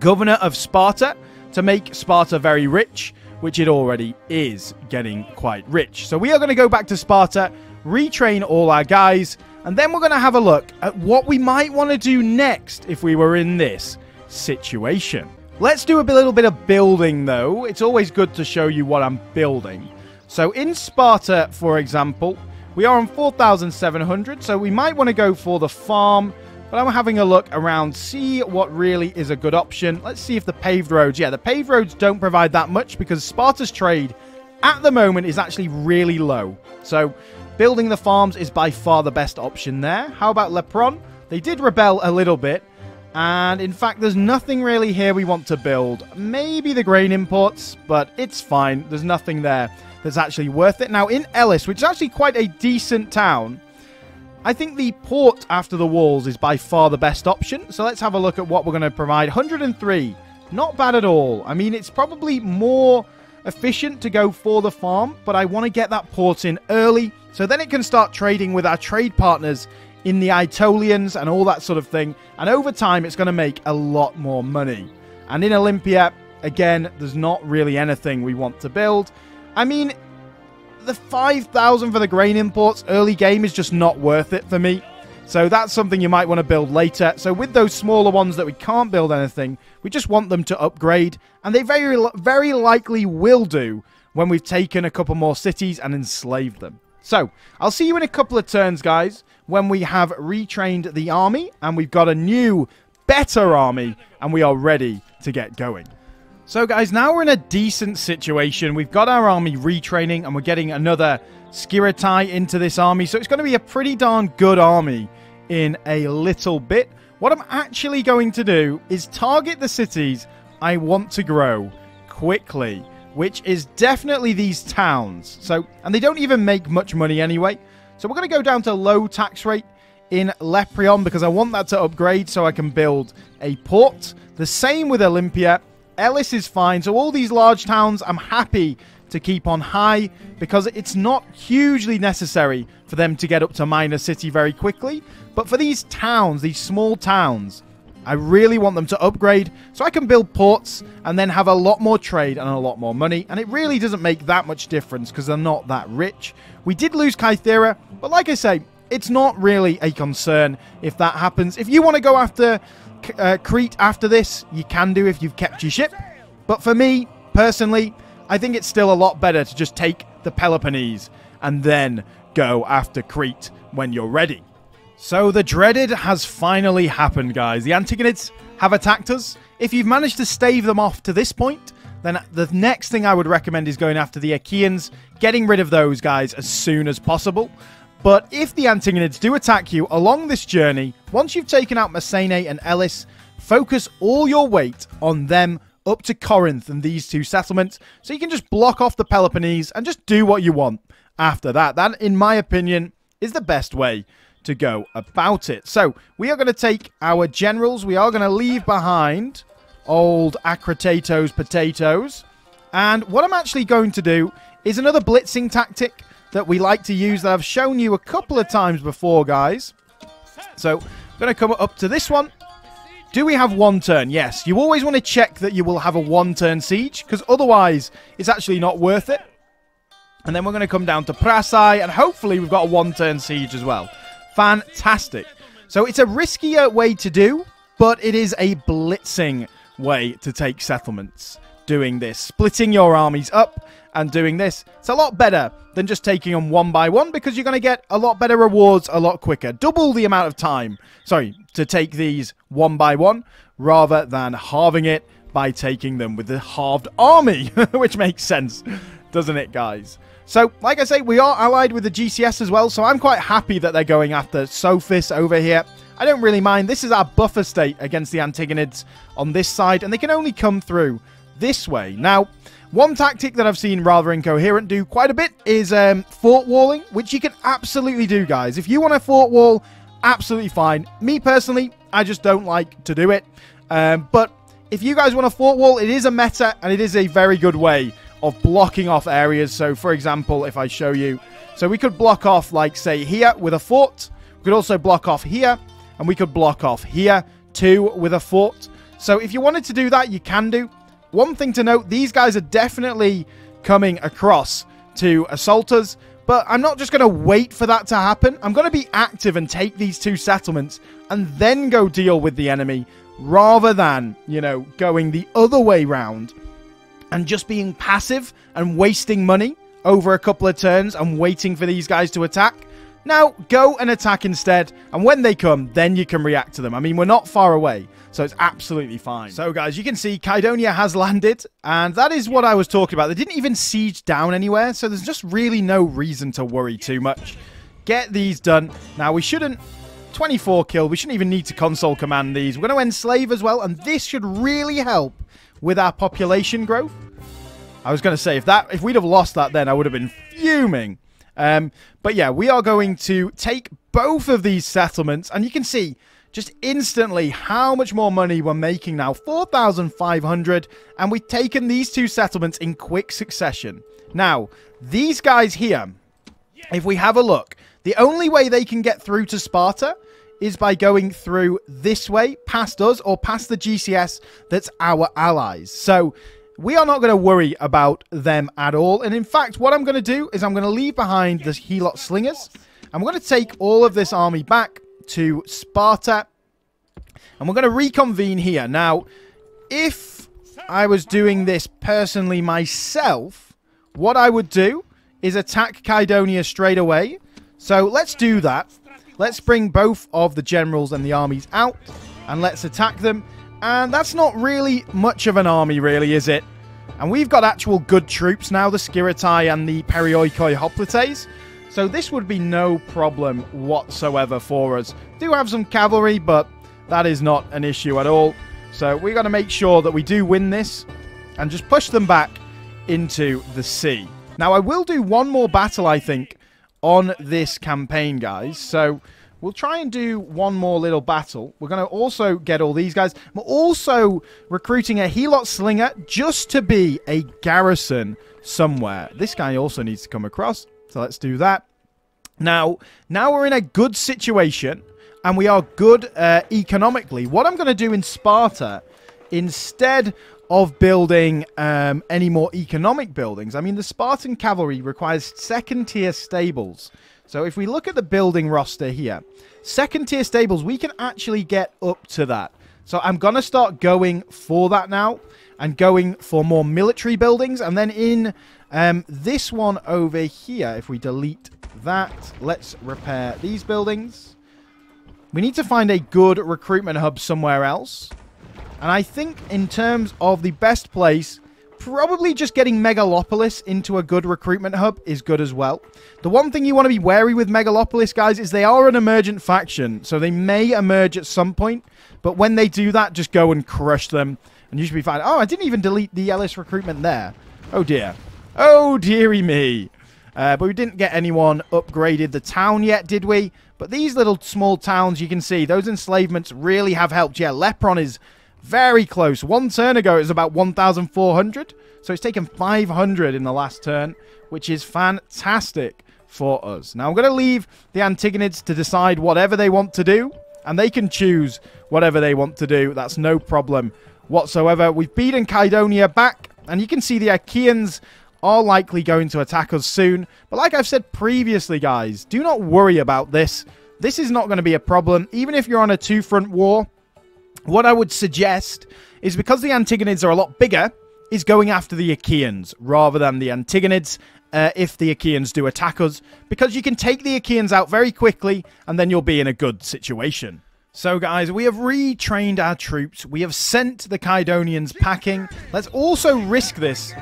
governor of Sparta to make Sparta very rich, which it already is getting quite rich. So we are going to go back to Sparta, retrain all our guys, and then we're going to have a look at what we might want to do next if we were in this situation. Let's do a little bit of building, though. It's always good to show you what I'm building. So in Sparta, for example, we are on 4,700, so we might want to go for the farm, but I'm having a look around, see what really is a good option. Let's see if the paved roads, yeah, the paved roads don't provide that much because Sparta's trade at the moment is actually really low. So building the farms is by far the best option there. How about Lepreon? They did rebel a little bit. And in fact, there's nothing really here we want to build. Maybe the grain imports, but it's fine. There's nothing there that's actually worth it. Now, in Ellis, which is actually quite a decent town, I think the port after the walls is by far the best option. So let's have a look at what we're going to provide. 103. Not bad at all. I mean, it's probably more efficient to go for the farm, but I want to get that port in early so then it can start trading with our trade partners in the Aetolians and all that sort of thing, and over time it's going to make a lot more money. And in Olympia, again, there's not really anything we want to build. I mean, the 5,000 for the grain imports early game is just not worth it for me, so that's something you might want to build later. So with those smaller ones that we can't build anything, we just want them to upgrade, and they very likely will do when we've taken a couple more cities and enslaved them. So I'll see you in a couple of turns, guys, when we have retrained the army and we've got a new, better army and we are ready to get going. So guys, now we're in a decent situation. We've got our army retraining and we're getting another Skiritai into this army. So it's going to be a pretty darn good army in a little bit. What I'm actually going to do is target the cities I want to grow quickly, which is definitely these towns. So, and they don't even make much money anyway. So we're going to go down to low tax rate in Lepreon because I want that to upgrade so I can build a port. The same with Olympia. Ellis is fine. So all these large towns, I'm happy to keep on high because it's not hugely necessary for them to get up to minor city very quickly. But for these towns, these small towns, I really want them to upgrade so I can build ports and then have a lot more trade and a lot more money. And it really doesn't make that much difference because they're not that rich. We did lose Kythera, but like I say, it's not really a concern if that happens. If you want to go after Crete after this, you can do if you've kept your ship. But for me, personally, I think it's still a lot better to just take the Peloponnese and then go after Crete when you're ready. So the dreaded has finally happened, guys. The Antigonids have attacked us. If you've managed to stave them off to this point, then the next thing I would recommend is going after the Achaeans, getting rid of those guys as soon as possible. But if the Antigonids do attack you along this journey, once you've taken out Messene and Ellis, focus all your weight on them up to Corinth and these two settlements, so you can just block off the Peloponnese and just do what you want. after that. That, in my opinion, is the best way to go about it. So we are going to take our generals. We are going to leave behind old Acrotato's potatoes. And what I'm actually going to do is another blitzing tactic that we like to use that I've shown you a couple of times before, guys. So I'm going to come up to this one. Do we have one turn? Yes. You always want to check that you will have a one-turn siege, because otherwise it's actually not worth it. And then we're going to come down to Prasai, and hopefully we've got a one-turn siege as well. Fantastic. So it's a riskier way to do, but it is a blitzing way to take settlements. Doing this, splitting your armies up and doing this, it's a lot better than just taking them one by one, because you're going to get a lot better rewards a lot quicker. Double the amount of time, sorry, to take these one by one, rather than halving it by taking them with the halved army, which makes sense, doesn't it, guys? So, like I say, we are allied with the GCS as well, so I'm quite happy that they're going after Sophis over here. I don't really mind. This is our buffer state against the Antigonids on this side, and they can only come through this way. Now, one tactic that I've seen Rather Incoherent do quite a bit is fort walling, which you can absolutely do, guys. If you want to fort wall, absolutely fine. Me personally, I just don't like to do it. But if you guys want to fort wall, it is a meta and it is a very good way of blocking off areas. So, for example, if I show you, so we could block off, like, say, here with a fort. We could also block off here, and we could block off here too with a fort. So if you wanted to do that, you can do. One thing to note, these guys are definitely coming across to assault us, but I'm not just going to wait for that to happen. I'm going to be active and take these two settlements and then go deal with the enemy, rather than, you know, going the other way round and just being passive and wasting money over a couple of turns and waiting for these guys to attack. Now, go and attack instead, and when they come, then you can react to them. I mean, we're not far away, so it's absolutely fine. So, guys, you can see Kaidonia has landed, and that is what I was talking about. They didn't even siege down anywhere, so there's just really no reason to worry too much. Get these done. Now, we shouldn't... 24 kill. We shouldn't even need to console command these. We're going to enslave as well, and this should really help with our population growth. I was going to say, if we'd have lost that then, I would have been fuming. But yeah, we are going to take both of these settlements, and you can see just instantly how much more money we're making now, 4,500, and we've taken these two settlements in quick succession. Now, these guys here, if we have a look, the only way they can get through to Sparta is by going through this way, past us, or past the GCS that's our allies. So we are not going to worry about them at all. And in fact, what I'm going to do is I'm going to leave behind the Helot Slingers. I'm going to take all of this army back to Sparta. And we're going to reconvene here. Now, if I was doing this personally myself, what I would do is attack Kydonia straight away. So let's do that. Let's bring both of the generals and the armies out. And let's attack them. And that's not really much of an army, really, is it? And we've got actual good troops now, the Skiritai and the Perioikoi hoplites. So this would be no problem whatsoever for us. Do have some cavalry, but that is not an issue at all. So we've got to make sure that we do win this and just push them back into the sea. Now, I will do one more battle, I think, on this campaign, guys. So we'll try and do one more little battle. We're going to also get all these guys. We're also recruiting a Helot Slinger just to be a garrison somewhere. This guy also needs to come across, so let's do that. Now we're in a good situation, and we are good economically. What I'm going to do in Sparta, instead of building any more economic buildings, I mean, the Spartan cavalry requires second-tier stables. So if we look at the building roster here, second-tier stables, we can actually get up to that. So I'm going to start going for that now and going for more military buildings. And then in this one over here, if we delete that, let's repair these buildings. We need to find a good recruitment hub somewhere else. And I think in terms of the best place, probably just getting Megalopolis into a good recruitment hub is good as well. The one thing you want to be wary with Megalopolis, guys, is they are an emergent faction. So they may emerge at some point. But when they do that, just go and crush them. And you should be fine. Oh, I didn't even delete the Ellis recruitment there. Oh, dear. Oh, dearie me. But we didn't get anyone upgraded the town yet, did we? But these little small towns, you can see, those enslavements really have helped. Yeah, Lepreon is very close. One turn ago, it was about 1,400. So it's taken 500 in the last turn, which is fantastic for us. Now, I'm going to leave the Antigonids to decide whatever they want to do. And they can choose whatever they want to do. That's no problem whatsoever. We've beaten Kaidonia back. And you can see the Achaeans are likely going to attack us soon. But like I've said previously, guys, do not worry about this. This is not going to be a problem. Even if you're on a two-front war, what I would suggest is, because the Antigonids are a lot bigger, is going after the Achaeans rather than the Antigonids if the Achaeans do attack us. Because you can take the Achaeans out very quickly and then you'll be in a good situation. So guys, we have retrained our troops. We have sent the Kydonians packing. Let's also risk this.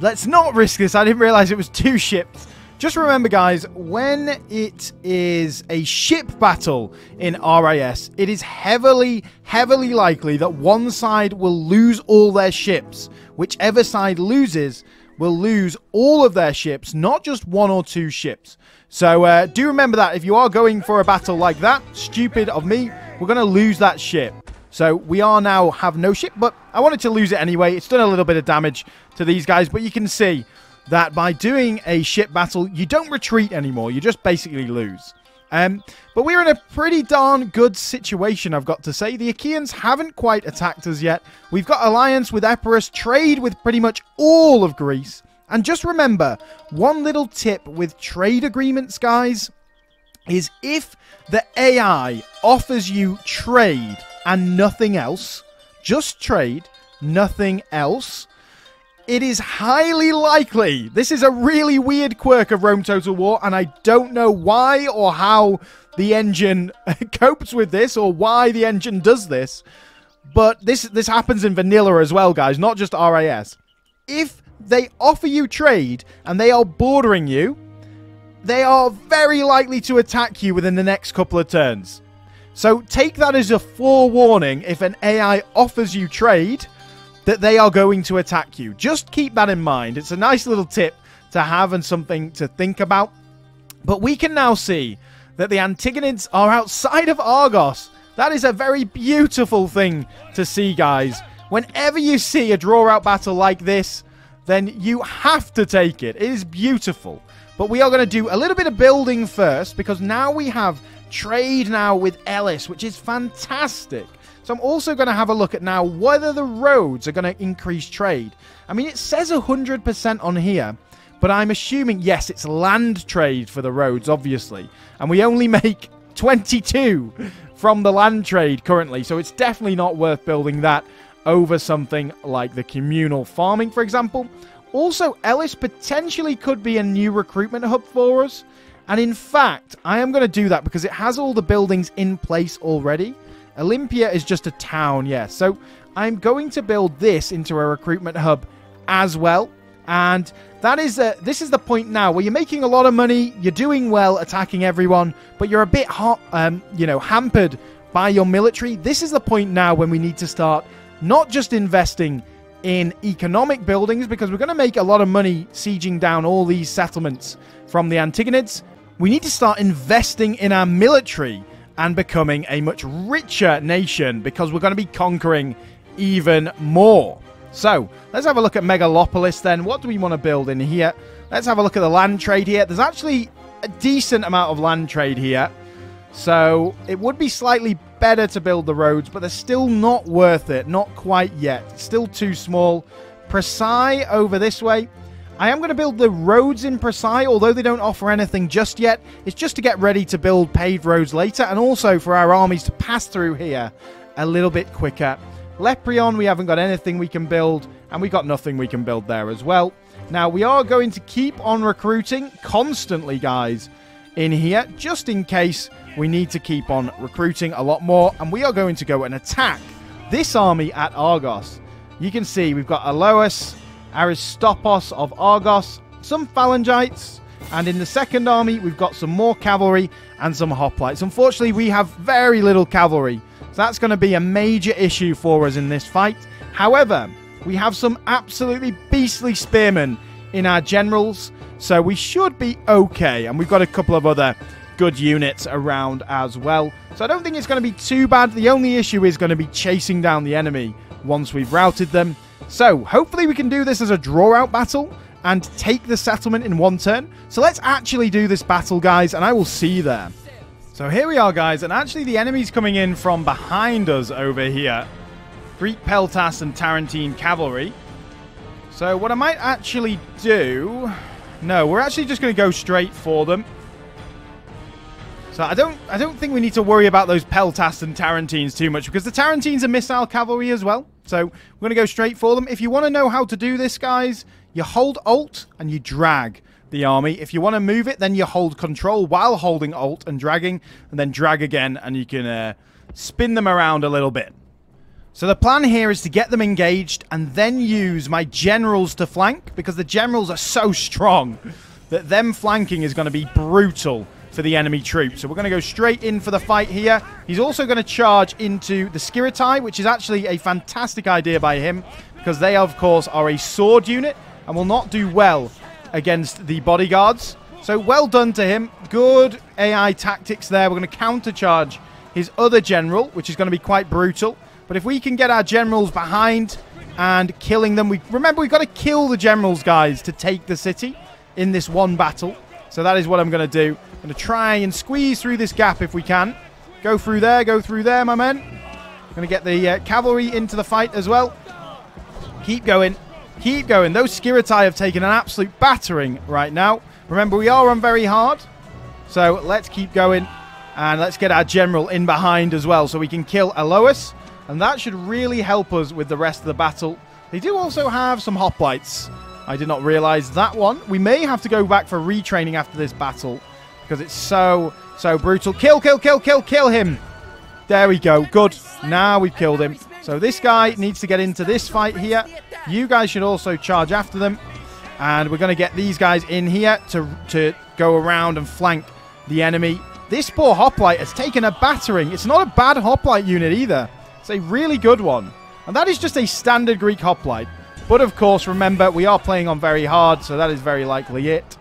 Let's not risk this. I didn't realize it was two ships. Just remember, guys, when it is a ship battle in RAS, it is heavily, heavily likely that one side will lose all their ships. Whichever side loses will lose all of their ships, not just one or two ships. So do remember that if you are going for a battle like that, stupid of me, we're going to lose that ship. So we are now have no ship, but I wanted to lose it anyway. It's done a little bit of damage to these guys, but you can see that by doing a ship battle, you don't retreat anymore. You just basically lose. But we're in a pretty darn good situation, I've got to say. The Achaeans haven't quite attacked us yet. We've got alliance with Epirus, trade with pretty much all of Greece. And just remember, one little tip with trade agreements, guys, is if the AI offers you trade and nothing else, just trade, nothing else, it is highly likely. This is a really weird quirk of Rome Total War, and I don't know why or how the engine copes with this, or why the engine does this, but this happens in vanilla as well, guys, not just RAS. If they offer you trade and they are bordering you, they are very likely to attack you within the next couple of turns. So take that as a forewarning. If an AI offers you trade, that they are going to attack you. Just keep that in mind. It's a nice little tip to have and something to think about. But we can now see that the Antigonids are outside of Argos. That is a very beautiful thing to see, guys. Whenever you see a draw-out battle like this, then you have to take it. It is beautiful. But we are going to do a little bit of building first, because now we have trade now with Ellis, which is fantastic. So I'm also going to have a look at now whether the roads are going to increase trade. I mean, it says 100% on here, but I'm assuming, yes, it's land trade for the roads, obviously. And we only make 22 from the land trade currently, so it's definitely not worth building that over something like the communal farming, for example. Also, Ellis potentially could be a new recruitment hub for us. And in fact, I am going to do that because it has all the buildings in place already. Olympia is just a town, yes. So I'm going to build this into a recruitment hub as well. And that is this is the point now where you're making a lot of money, you're doing well attacking everyone, but you're a bit hampered by your military. This is the point now when we need to start not just investing in economic buildings, because we're going to make a lot of money sieging down all these settlements from the Antigonids. We need to start investing in our military and becoming a much richer nation, because we're going to be conquering even more. So let's have a look at Megalopolis then. What do we want to build in here? Let's have a look at the land trade here. There's actually a decent amount of land trade here, so it would be slightly better to build the roads, but they're still not worth it. Not quite yet. It's still too small. Prasai over this way. I am going to build the roads in Prasai, although they don't offer anything just yet. It's just to get ready to build paved roads later, and also for our armies to pass through here a little bit quicker. Lepreon, we haven't got anything we can build, and we got nothing we can build there as well. Now, we are going to keep on recruiting constantly, guys, in here, just in case we need to keep on recruiting a lot more. And we are going to go and attack this army at Argos. You can see we've got Areus, Aristopos of Argos, some Phalangites, and in the second army we've got some more cavalry and some hoplites. Unfortunately, we have very little cavalry, so that's going to be a major issue for us in this fight. However, we have some absolutely beastly spearmen in our generals, So we should be okay. And we've got a couple of other good units around as well. So I don't think it's going to be too bad. The only issue is going to be chasing down the enemy once we've routed them. So hopefully we can do this as a draw-out battle and take the settlement in one turn. So let's actually do this battle, guys, and I will see you there. So here we are, guys, and actually the enemy's coming in from behind us over here. Greek Peltasts and Tarentine Cavalry. So what I might actually do... No, we're actually just going to go straight for them. So I don't think we need to worry about those Peltasts and Tarentines too much, because the Tarentines are missile cavalry as well. So we're going to go straight for them. If you want to know how to do this, guys, you hold Alt and you drag the army. If you want to move it, then you hold Control while holding Alt and dragging, and then drag again, and you can spin them around a little bit. So the plan here is to get them engaged and then use my generals to flank, because the generals are so strong that them flanking is going to be brutal for the enemy troops. So we're going to go straight in for the fight here. He's also going to charge into the Skiritai, which is actually a fantastic idea by him, because they, of course, are a sword unit and will not do well against the bodyguards. So well done to him. Good AI tactics there. We're going to countercharge his other general, which is going to be quite brutal. But if we can get our generals behind and killing them... Remember, we've got to kill the generals, guys, to take the city in this one battle. So that is what I'm going to do. I'm going to try and squeeze through this gap if we can. Go through there, my men. I'm going to get the cavalry into the fight as well. Keep going, keep going. Those Skiritai have taken an absolute battering right now. Remember, we are on very hard. So let's keep going. And let's get our general in behind as well, so we can kill Areus. And that should really help us with the rest of the battle. They do also have some hoplites. I did not realize that one. We may have to go back for retraining after this battle, because it's so brutal. Kill, kill, kill, kill, kill him. There we go. Good. Now we've killed him. So this guy needs to get into this fight here. You guys should also charge after them. And we're going to get these guys in here to go around and flank the enemy. This poor hoplite has taken a battering. It's not a bad hoplite unit either. It's a really good one. And that is just a standard Greek hoplite. But, of course, remember, we are playing on very hard, so that is very likely it.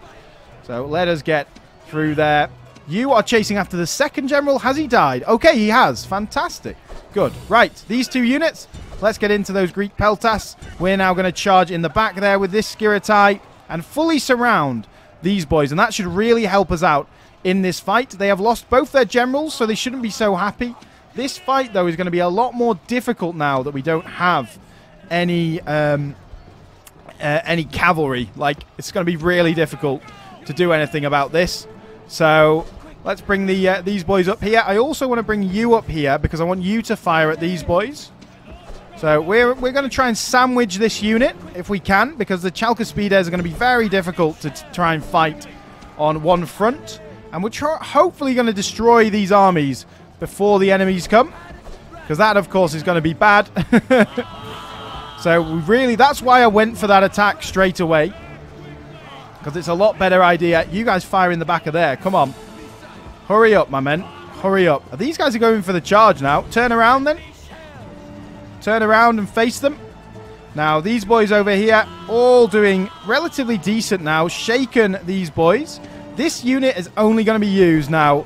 So let us get through there. You are chasing after the second general. Has he died? Okay, he has. Fantastic. Good. Right, these two units. Let's get into those Greek Peltasts. We're now going to charge in the back there with this Skiritai and fully surround these boys. And that should really help us out in this fight. They have lost both their generals, so they shouldn't be so happy. This fight, though, is going to be a lot more difficult now that we don't have any cavalry. Like, it's going to be really difficult to do anything about this. So let's bring the these boys up here. I also want to bring you up here, because I want you to fire at these boys. So we're going to try and sandwich this unit if we can, because the Chalkaspides are going to be very difficult to try and fight on one front. And we're hopefully going to destroy these armies before the enemies come, because that, of course, is going to be bad. So really, that's why I went for that attack straight away, because it's a lot better idea. You guys fire in the back of there. Come on. Hurry up, my men. Hurry up. These guys are going for the charge now. Turn around, then. Turn around and face them. Now, these boys over here, all doing relatively decent now. Shaken these boys. This unit is only going to be used now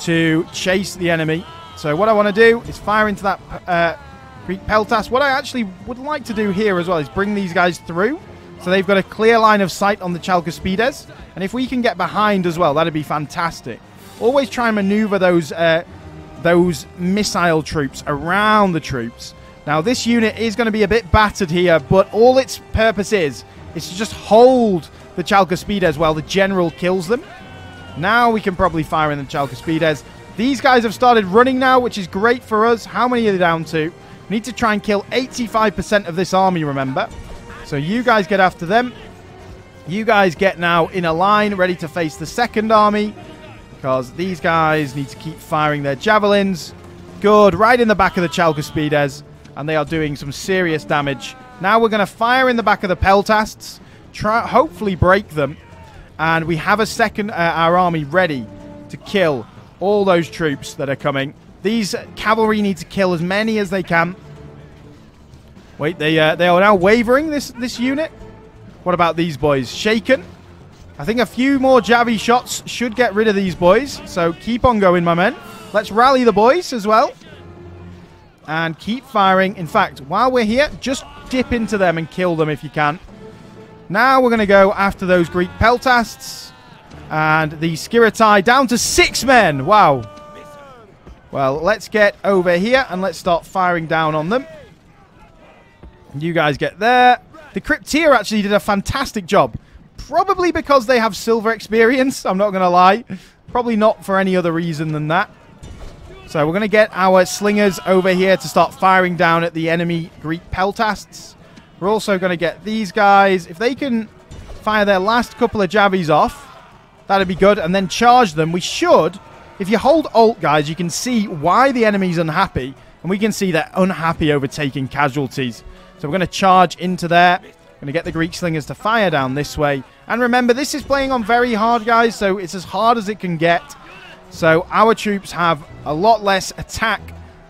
to chase the enemy. So what I want to do is fire into that... Greek Peltas. What I actually would like to do here as well is bring these guys through, so they've got a clear line of sight on the Chalkaspides. And if we can get behind as well, that'd be fantastic. Always try and maneuver those missile troops around the troops. Now, this unit is going to be a bit battered here, but all its purpose is to just hold the Chalkaspides while the general kills them. Now we can probably fire in the Chalkaspides. These guys have started running now, which is great for us. How many are they down to? Need to try and kill 85% of this army, remember. So you guys get after them. You guys get now in a line, ready to face the second army, because these guys need to keep firing their javelins. Good. Right in the back of the Chalkaspides, and they are doing some serious damage. Now we're going to fire in the back of the Peltasts, hopefully break them, and we have a second our army ready to kill all those troops that are coming. These cavalry need to kill as many as they can. Wait, they are now wavering, this unit. What about these boys? Shaken. I think a few more jabby shots should get rid of these boys. So keep on going, my men. Let's rally the boys as well. And keep firing. In fact, while we're here, just dip into them and kill them if you can. Now we're going to go after those Greek Peltasts. And the Skiritai down to 6 men. Wow. Well, let's get over here and let's start firing down on them. You guys get there. The Krypteia actually did a fantastic job. Probably because they have silver experience, I'm not going to lie. Probably not for any other reason than that. So we're going to get our slingers over here to start firing down at the enemy Greek Peltasts. We're also going to get these guys. If they can fire their last couple of jabbies off, that'd be good. And then charge them. We should. If you hold alt, guys, you can see why the enemy's unhappy. And we can see they're unhappy over taking casualties. So we're going to charge into there. Going to get the Greek slingers to fire down this way. And remember, this is playing on very hard, guys. So it's as hard as it can get. So our troops have a lot less attack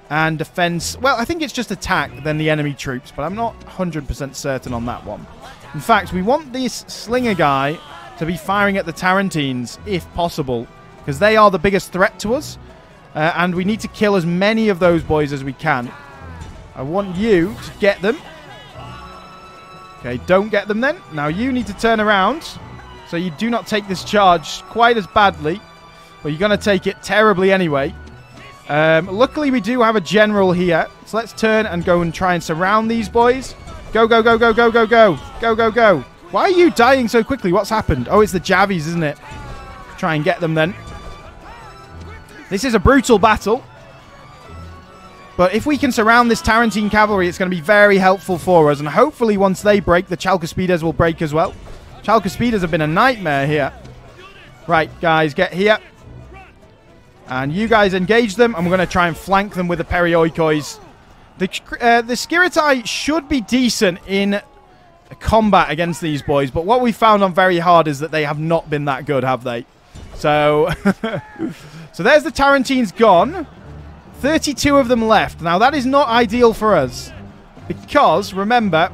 and defense. Well, I think it's just attack than the enemy troops. But I'm not 100% certain on that one. In fact, we want this slinger guy to be firing at the Tarentines, if possible. Because they are the biggest threat to us. And we need to kill as many of those boys as we can. I want you to get them. Okay, don't get them then. Now you need to turn around so you do not take this charge quite as badly. But you're going to take it terribly anyway. Luckily, we do have a general here. So let's turn and go and try and surround these boys. Go, go, go, go, go, go, go. Go, go, go. Why are you dying so quickly? What's happened? Oh, it's the Javis, isn't it? Try and get them then. This is a brutal battle. But if we can surround this Tarentine cavalry, it's going to be very helpful for us. And hopefully once they break, the Chalkaspides will break as well. Chalkaspides have been a nightmare here. Right, guys, get here. And you guys engage them. And we're going to try and flank them with the Perioikois. The Skiritai should be decent in combat against these boys. But what we found on very hard is that they have not been that good, have they? So, so there's the Tarentines gone. 32 of them left. Now, that is not ideal for us. Because, remember,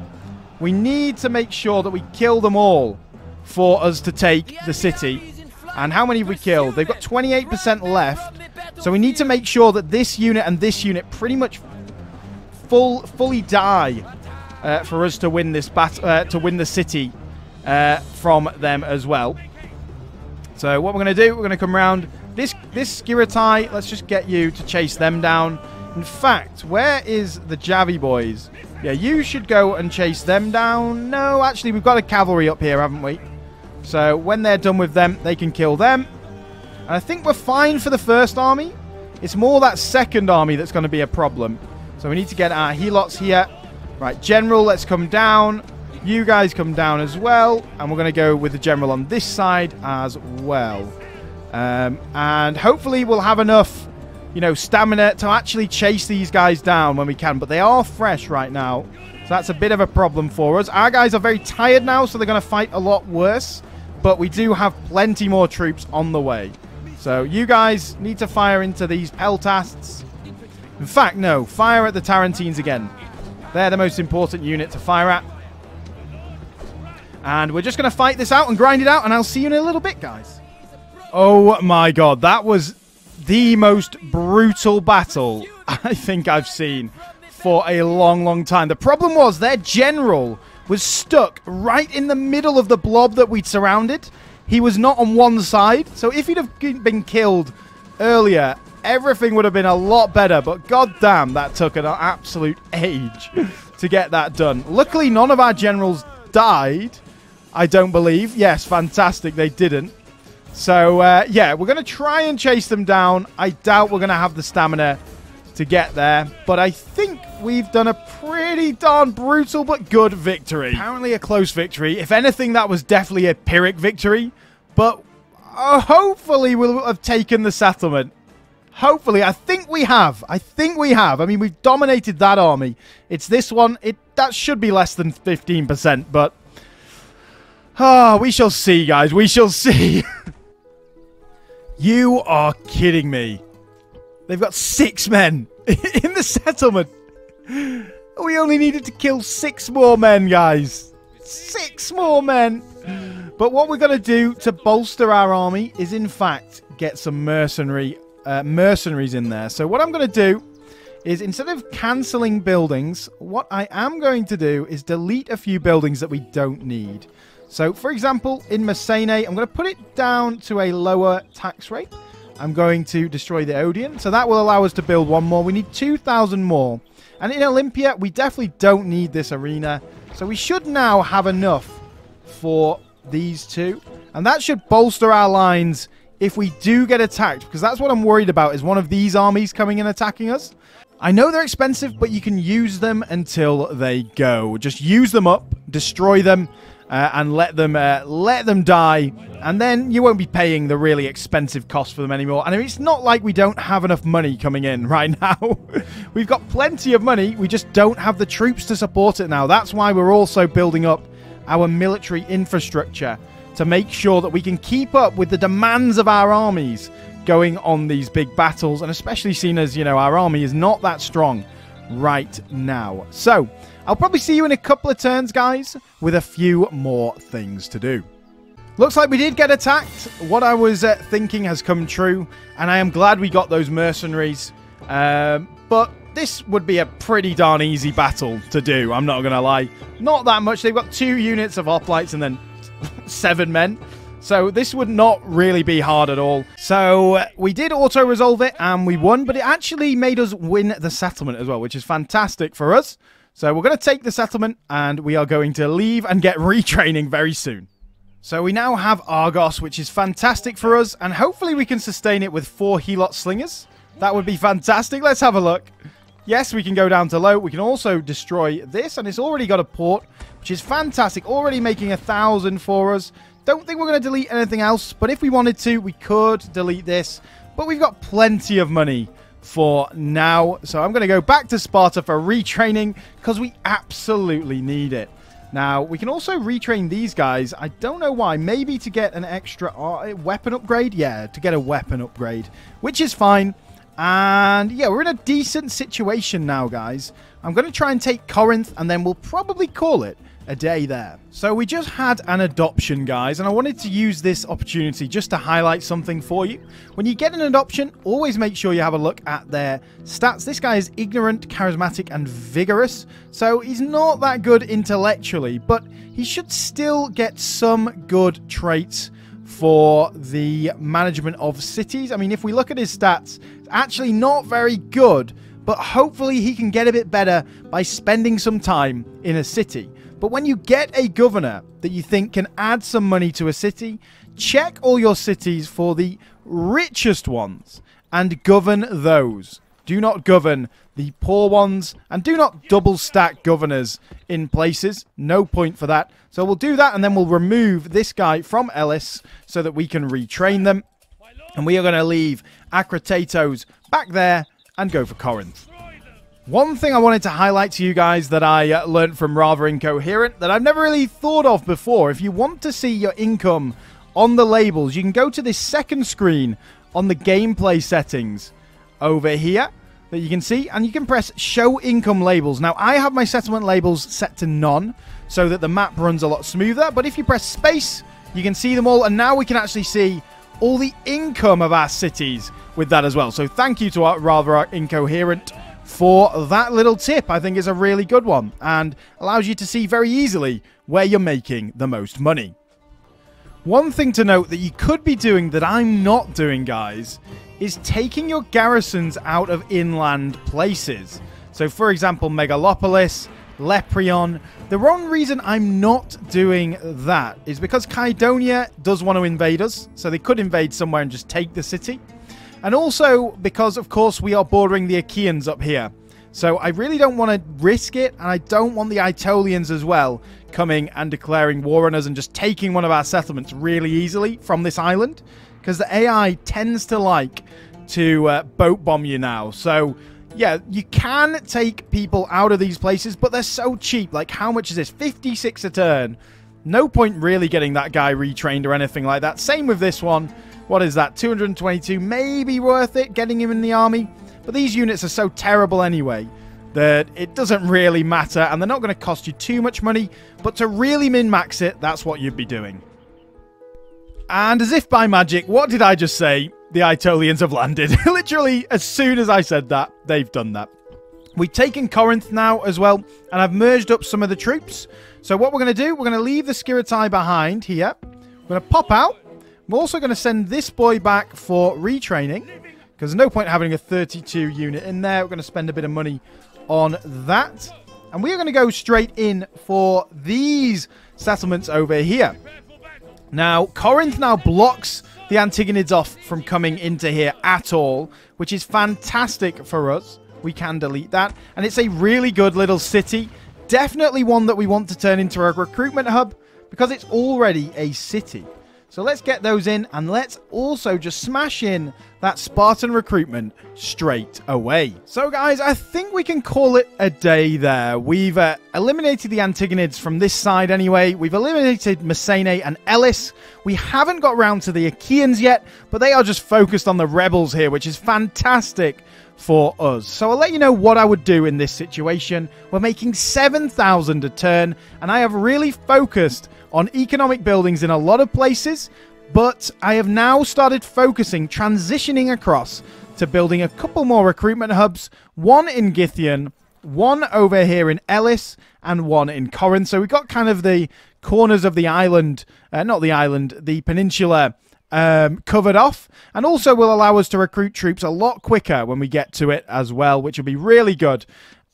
we need to make sure that we kill them all for us to take the city. And how many have we killed? They've got 28% left. So we need to make sure that this unit and this unit pretty much fully die for us to win this battle, to win the city from them as well. So what we're going to do, we're going to come round. This Skiritai, let's just get you to chase them down. In fact, where is the Javi boys? Yeah, you should go and chase them down. No, actually, we've got a cavalry up here, haven't we? So when they're done with them, they can kill them. And I think we're fine for the first army. It's more that second army that's going to be a problem. So we need to get our Helots here. Right, General, let's come down. You guys come down as well. And we're going to go with the General on this side as well. And hopefully we'll have enough, you know, stamina to actually chase these guys down when we can. But they are fresh right now, so that's a bit of a problem for us. Our guys are very tired now, so they're going to fight a lot worse. But we do have plenty more troops on the way. So you guys need to fire into these Peltasts. In fact, no, fire at the Tarentines again. They're the most important unit to fire at. And we're just going to fight this out and grind it out, and I'll see you in a little bit, guys. Oh my god, that was the most brutal battle I think I've seen for a long, long time. The problem was their general was stuck right in the middle of the blob that we'd surrounded. He was not on one side, so if he'd have been killed earlier, everything would have been a lot better. But goddamn, that took an absolute age to get that done. Luckily, none of our generals died, I don't believe. Yes, fantastic, they didn't. So, yeah, we're going to try and chase them down. I doubt we're going to have the stamina to get there. But I think we've done a pretty darn brutal but good victory. Apparently a close victory. If anything, that was definitely a Pyrrhic victory. But hopefully we'll have taken the settlement. Hopefully. I think we have. I think we have. I mean, we've dominated that army. It's this one. That should be less than 15%. But, we shall see, guys. We shall see. You are kidding me. They've got 6 men in the settlement. We only needed to kill 6 more men, guys. 6 more men. But what we're going to do to bolster our army is, in fact, get some mercenaries in there. So what I'm going to do is, instead of cancelling buildings, what I am going to do is delete a few buildings that we don't need. So, for example, in Messene, I'm going to put it down to a lower tax rate. I'm going to destroy the Odeon. So that will allow us to build one more. We need 2,000 more. And in Olympia, we definitely don't need this arena. So we should now have enough for these two. And that should bolster our lines if we do get attacked. Because that's what I'm worried about, is one of these armies coming and attacking us. I know they're expensive, but you can use them until they go. Just use them up, destroy them. And let them die, and then you won't be paying the really expensive cost for them anymore. And I mean, it's not like we don't have enough money coming in right now. We've got plenty of money, we just don't have the troops to support it now. That's why we're also building up our military infrastructure, to make sure that we can keep up with the demands of our armies going on these big battles, and especially seeing as, you know, our army is not that strong right now. So I'll probably see you in a couple of turns, guys, with a few more things to do. Looks like we did get attacked. What I was thinking has come true, and I am glad we got those mercenaries. But this would be a pretty darn easy battle to do, I'm not going to lie. Not that much. They've got 2 units of hoplites and then 7 men. So this would not really be hard at all. So we did auto-resolve it, and we won. But it actually made us win the settlement as well, which is fantastic for us. So we're going to take the settlement, and we are going to leave and get retraining very soon. So we now have Argos, which is fantastic for us, and hopefully we can sustain it with 4 Helot slingers. That would be fantastic. Let's have a look. Yes, we can go down to low. We can also destroy this, and it's already got a port, which is fantastic. Already making 1,000 for us. Don't think we're going to delete anything else, but if we wanted to, we could delete this. But we've got plenty of money for now, so I'm going to go back to Sparta for retraining, because we absolutely need it. Now, we can also retrain these guys. I don't know why. Maybe to get an extra weapon upgrade? Yeah, to get a weapon upgrade, which is fine. And yeah, we're in a decent situation now, guys. I'm going to try and take Corinth, and then we'll probably call it a day there. So we just had an adoption, guys, and I wanted to use this opportunity just to highlight something for you. When you get an adoption, always make sure you have a look at their stats. This guy is ignorant, charismatic, and vigorous, so he's not that good intellectually, but he should still get some good traits for the management of cities. I mean, if we look at his stats, it's actually not very good, but hopefully he can get a bit better by spending some time in a city. But when you get a governor that you think can add some money to a city, check all your cities for the richest ones and govern those. Do not govern the poor ones, and do not double stack governors in places. No point for that. So we'll do that, and then we'll remove this guy from Ellis so that we can retrain them. And we are going to leave Akratatos back there and go for Corinth. One thing I wanted to highlight to you guys that I learned from Rather Incoherent that I've never really thought of before. If you want to see your income on the labels, you can go to this second screen on the gameplay settings over here that you can see, and you can press show income labels. Now, I have my settlement labels set to none so that the map runs a lot smoother, but if you press space, you can see them all, and now we can actually see all the income of our cities with that as well. So thank you to Rather Incoherent for that little tip. I think is a really good one, and allows you to see very easily where you're making the most money. One thing to note that you could be doing that I'm not doing, guys, is taking your garrisons out of inland places. So, for example, Megalopolis, Lepreon. The one reason I'm not doing that is because Kaidonia does want to invade us, so they could invade somewhere and just take the city. And also because, of course, we are bordering the Achaeans up here. So I really don't want to risk it, and I don't want the Aetolians as well coming and declaring war on us and just taking one of our settlements really easily from this island. Because the AI tends to like to boat bomb you now. So, yeah, you can take people out of these places, but they're so cheap. Like, how much is this? 56 a turn. No point really getting that guy retrained or anything like that. Same with this one. What is that? 222. Maybe worth it getting him in the army. But these units are so terrible anyway that it doesn't really matter and they're not going to cost you too much money, but to really min-max it, that's what you'd be doing. And as if by magic, what did I just say? The Aetolians have landed. Literally, as soon as I said that, they've done that. We've taken Corinth now as well, and I've merged up some of the troops. So what we're going to do, we're going to leave the Skiritai behind here. We're going to pop out. We're also going to send this boy back for retraining, because there's no point having a 32 unit in there. We're going to spend a bit of money on that. And we're going to go straight in for these settlements over here. Now, Corinth now blocks the Antigonids off from coming into here at all, which is fantastic for us. We can delete that. And it's a really good little city. Definitely one that we want to turn into a recruitment hub, because it's already a city. So let's get those in, and let's also just smash in that Spartan recruitment straight away. So guys, I think we can call it a day there. We've eliminated the Antigonids from this side anyway. We've eliminated Messene and Ellis. We haven't got round to the Achaeans yet, but they are just focused on the rebels here, which is fantastic for us. So I'll let you know what I would do in this situation. We're making 7,000 a turn, and I have really focused on economic buildings in a lot of places, but I have now started focusing, transitioning across to building a couple more recruitment hubs, one in Githian, one over here in Ellis, and one in Corinth. So we've got kind of the corners of the island, the peninsula covered off, and also will allow us to recruit troops a lot quicker when we get to it as well, which will be really good.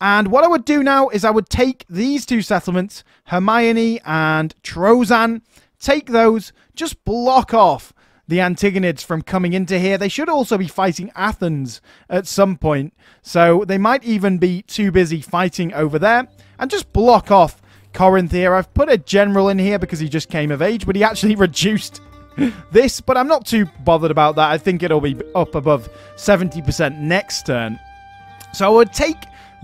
And what I would do now is I would take these two settlements, Hermione and Troezen, take those, just block off the Antigonids from coming into here. They should also be fighting Athens at some point, so they might even be too busy fighting over there. And just block off Corinth here. I've put a general in here because he just came of age, but he actually reduced this. But I'm not too bothered about that. I think it'll be up above 70% next turn. So I would take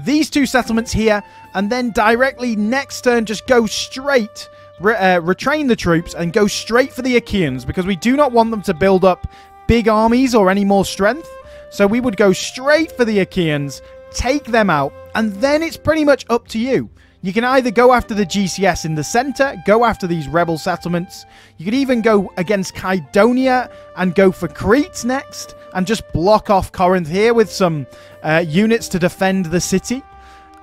these two settlements here, and then directly next turn just go straight, retrain the troops and go straight for the Achaeans, because we do not want them to build up big armies or any more strength. So we would go straight for the Achaeans, take them out, and then it's pretty much up to you. You can either go after the GCS in the center, go after these rebel settlements. You could even go against Kaidonia and go for Crete next, and just block off Corinth here with some units to defend the city.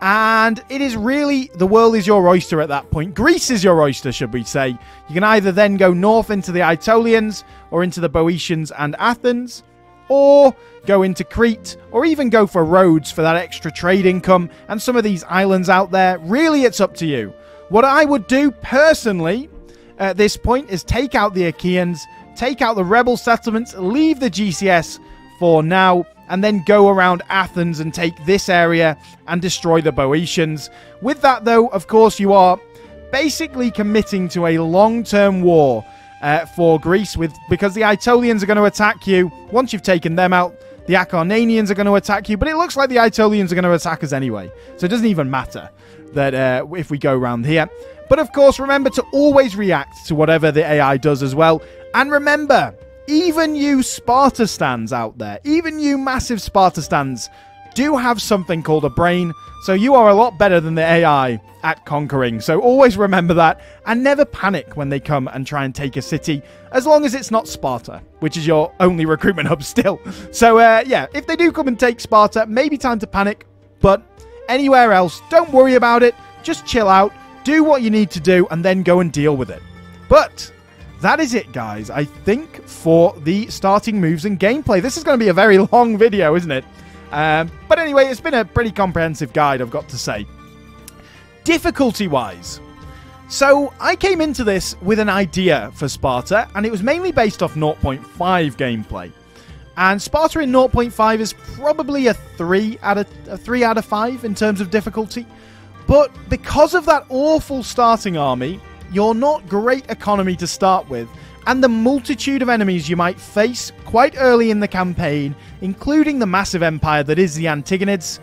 And it is really, the world is your oyster at that point. Greece is your oyster, should we say. You can either then go north into the Aetolians, or into the Boeotians and Athens, or go into Crete, or even go for Rhodes for that extra trade income and some of these islands out there. Really, it's up to you. What I would do personally at this point is take out the Achaeans, take out the rebel settlements, leave the GCS for now, and then go around Athens and take this area and destroy the Boeotians. With that, though, of course, you are basically committing to a long-term war for Greece, because the Aetolians are going to attack you. Once you've taken them out, the Acarnanians are going to attack you, but it looks like the Aetolians are going to attack us anyway, so it doesn't even matter that if we go around here. But of course, remember to always react to whatever the AI does as well. And remember, even you Spartastans out there, even you massive Spartastans, do have something called a brain, so you are a lot better than the AI at conquering. So always remember that, and never panic when they come and try and take a city, as long as it's not Sparta, which is your only recruitment hub still. So yeah, if they do come and take Sparta, maybe time to panic, but anywhere else, don't worry about it, just chill out, do what you need to do, and then go and deal with it. But that is it, guys, I think, for the starting moves and gameplay. This is going to be a very long video, isn't it? But anyway, it's been a pretty comprehensive guide, I've got to say. Difficulty-wise, so I came into this with an idea for Sparta, and it was mainly based off 0.5 gameplay. And Sparta in 0.5 is probably a 3 out of 5 in terms of difficulty. But because of that awful starting army, your not great economy to start with, and the multitude of enemies you might face quite early in the campaign, including the massive empire that is the Antigonids,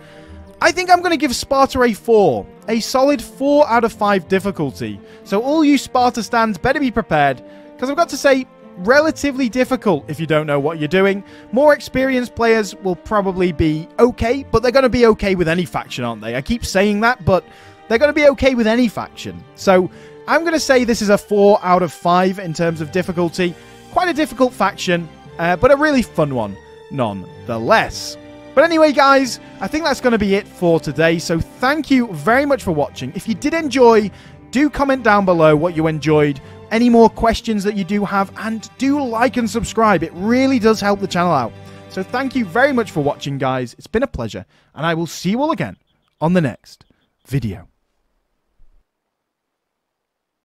I think I'm going to give Sparta a 4. A solid 4 out of 5 difficulty. So all you Spartastans better be prepared, because I've got to say, relatively difficult if you don't know what you're doing. More experienced players will probably be okay, but they're going to be okay with any faction, aren't they? I keep saying that, but they're going to be okay with any faction. So I'm going to say this is a 4 out of 5 in terms of difficulty. Quite a difficult faction, but a really fun one nonetheless. But anyway, guys, I think that's going to be it for today. So thank you very much for watching. If you did enjoy, do comment down below what you enjoyed, any more questions that you do have, and do like and subscribe. It really does help the channel out. So thank you very much for watching, guys. It's been a pleasure, and I will see you all again on the next video.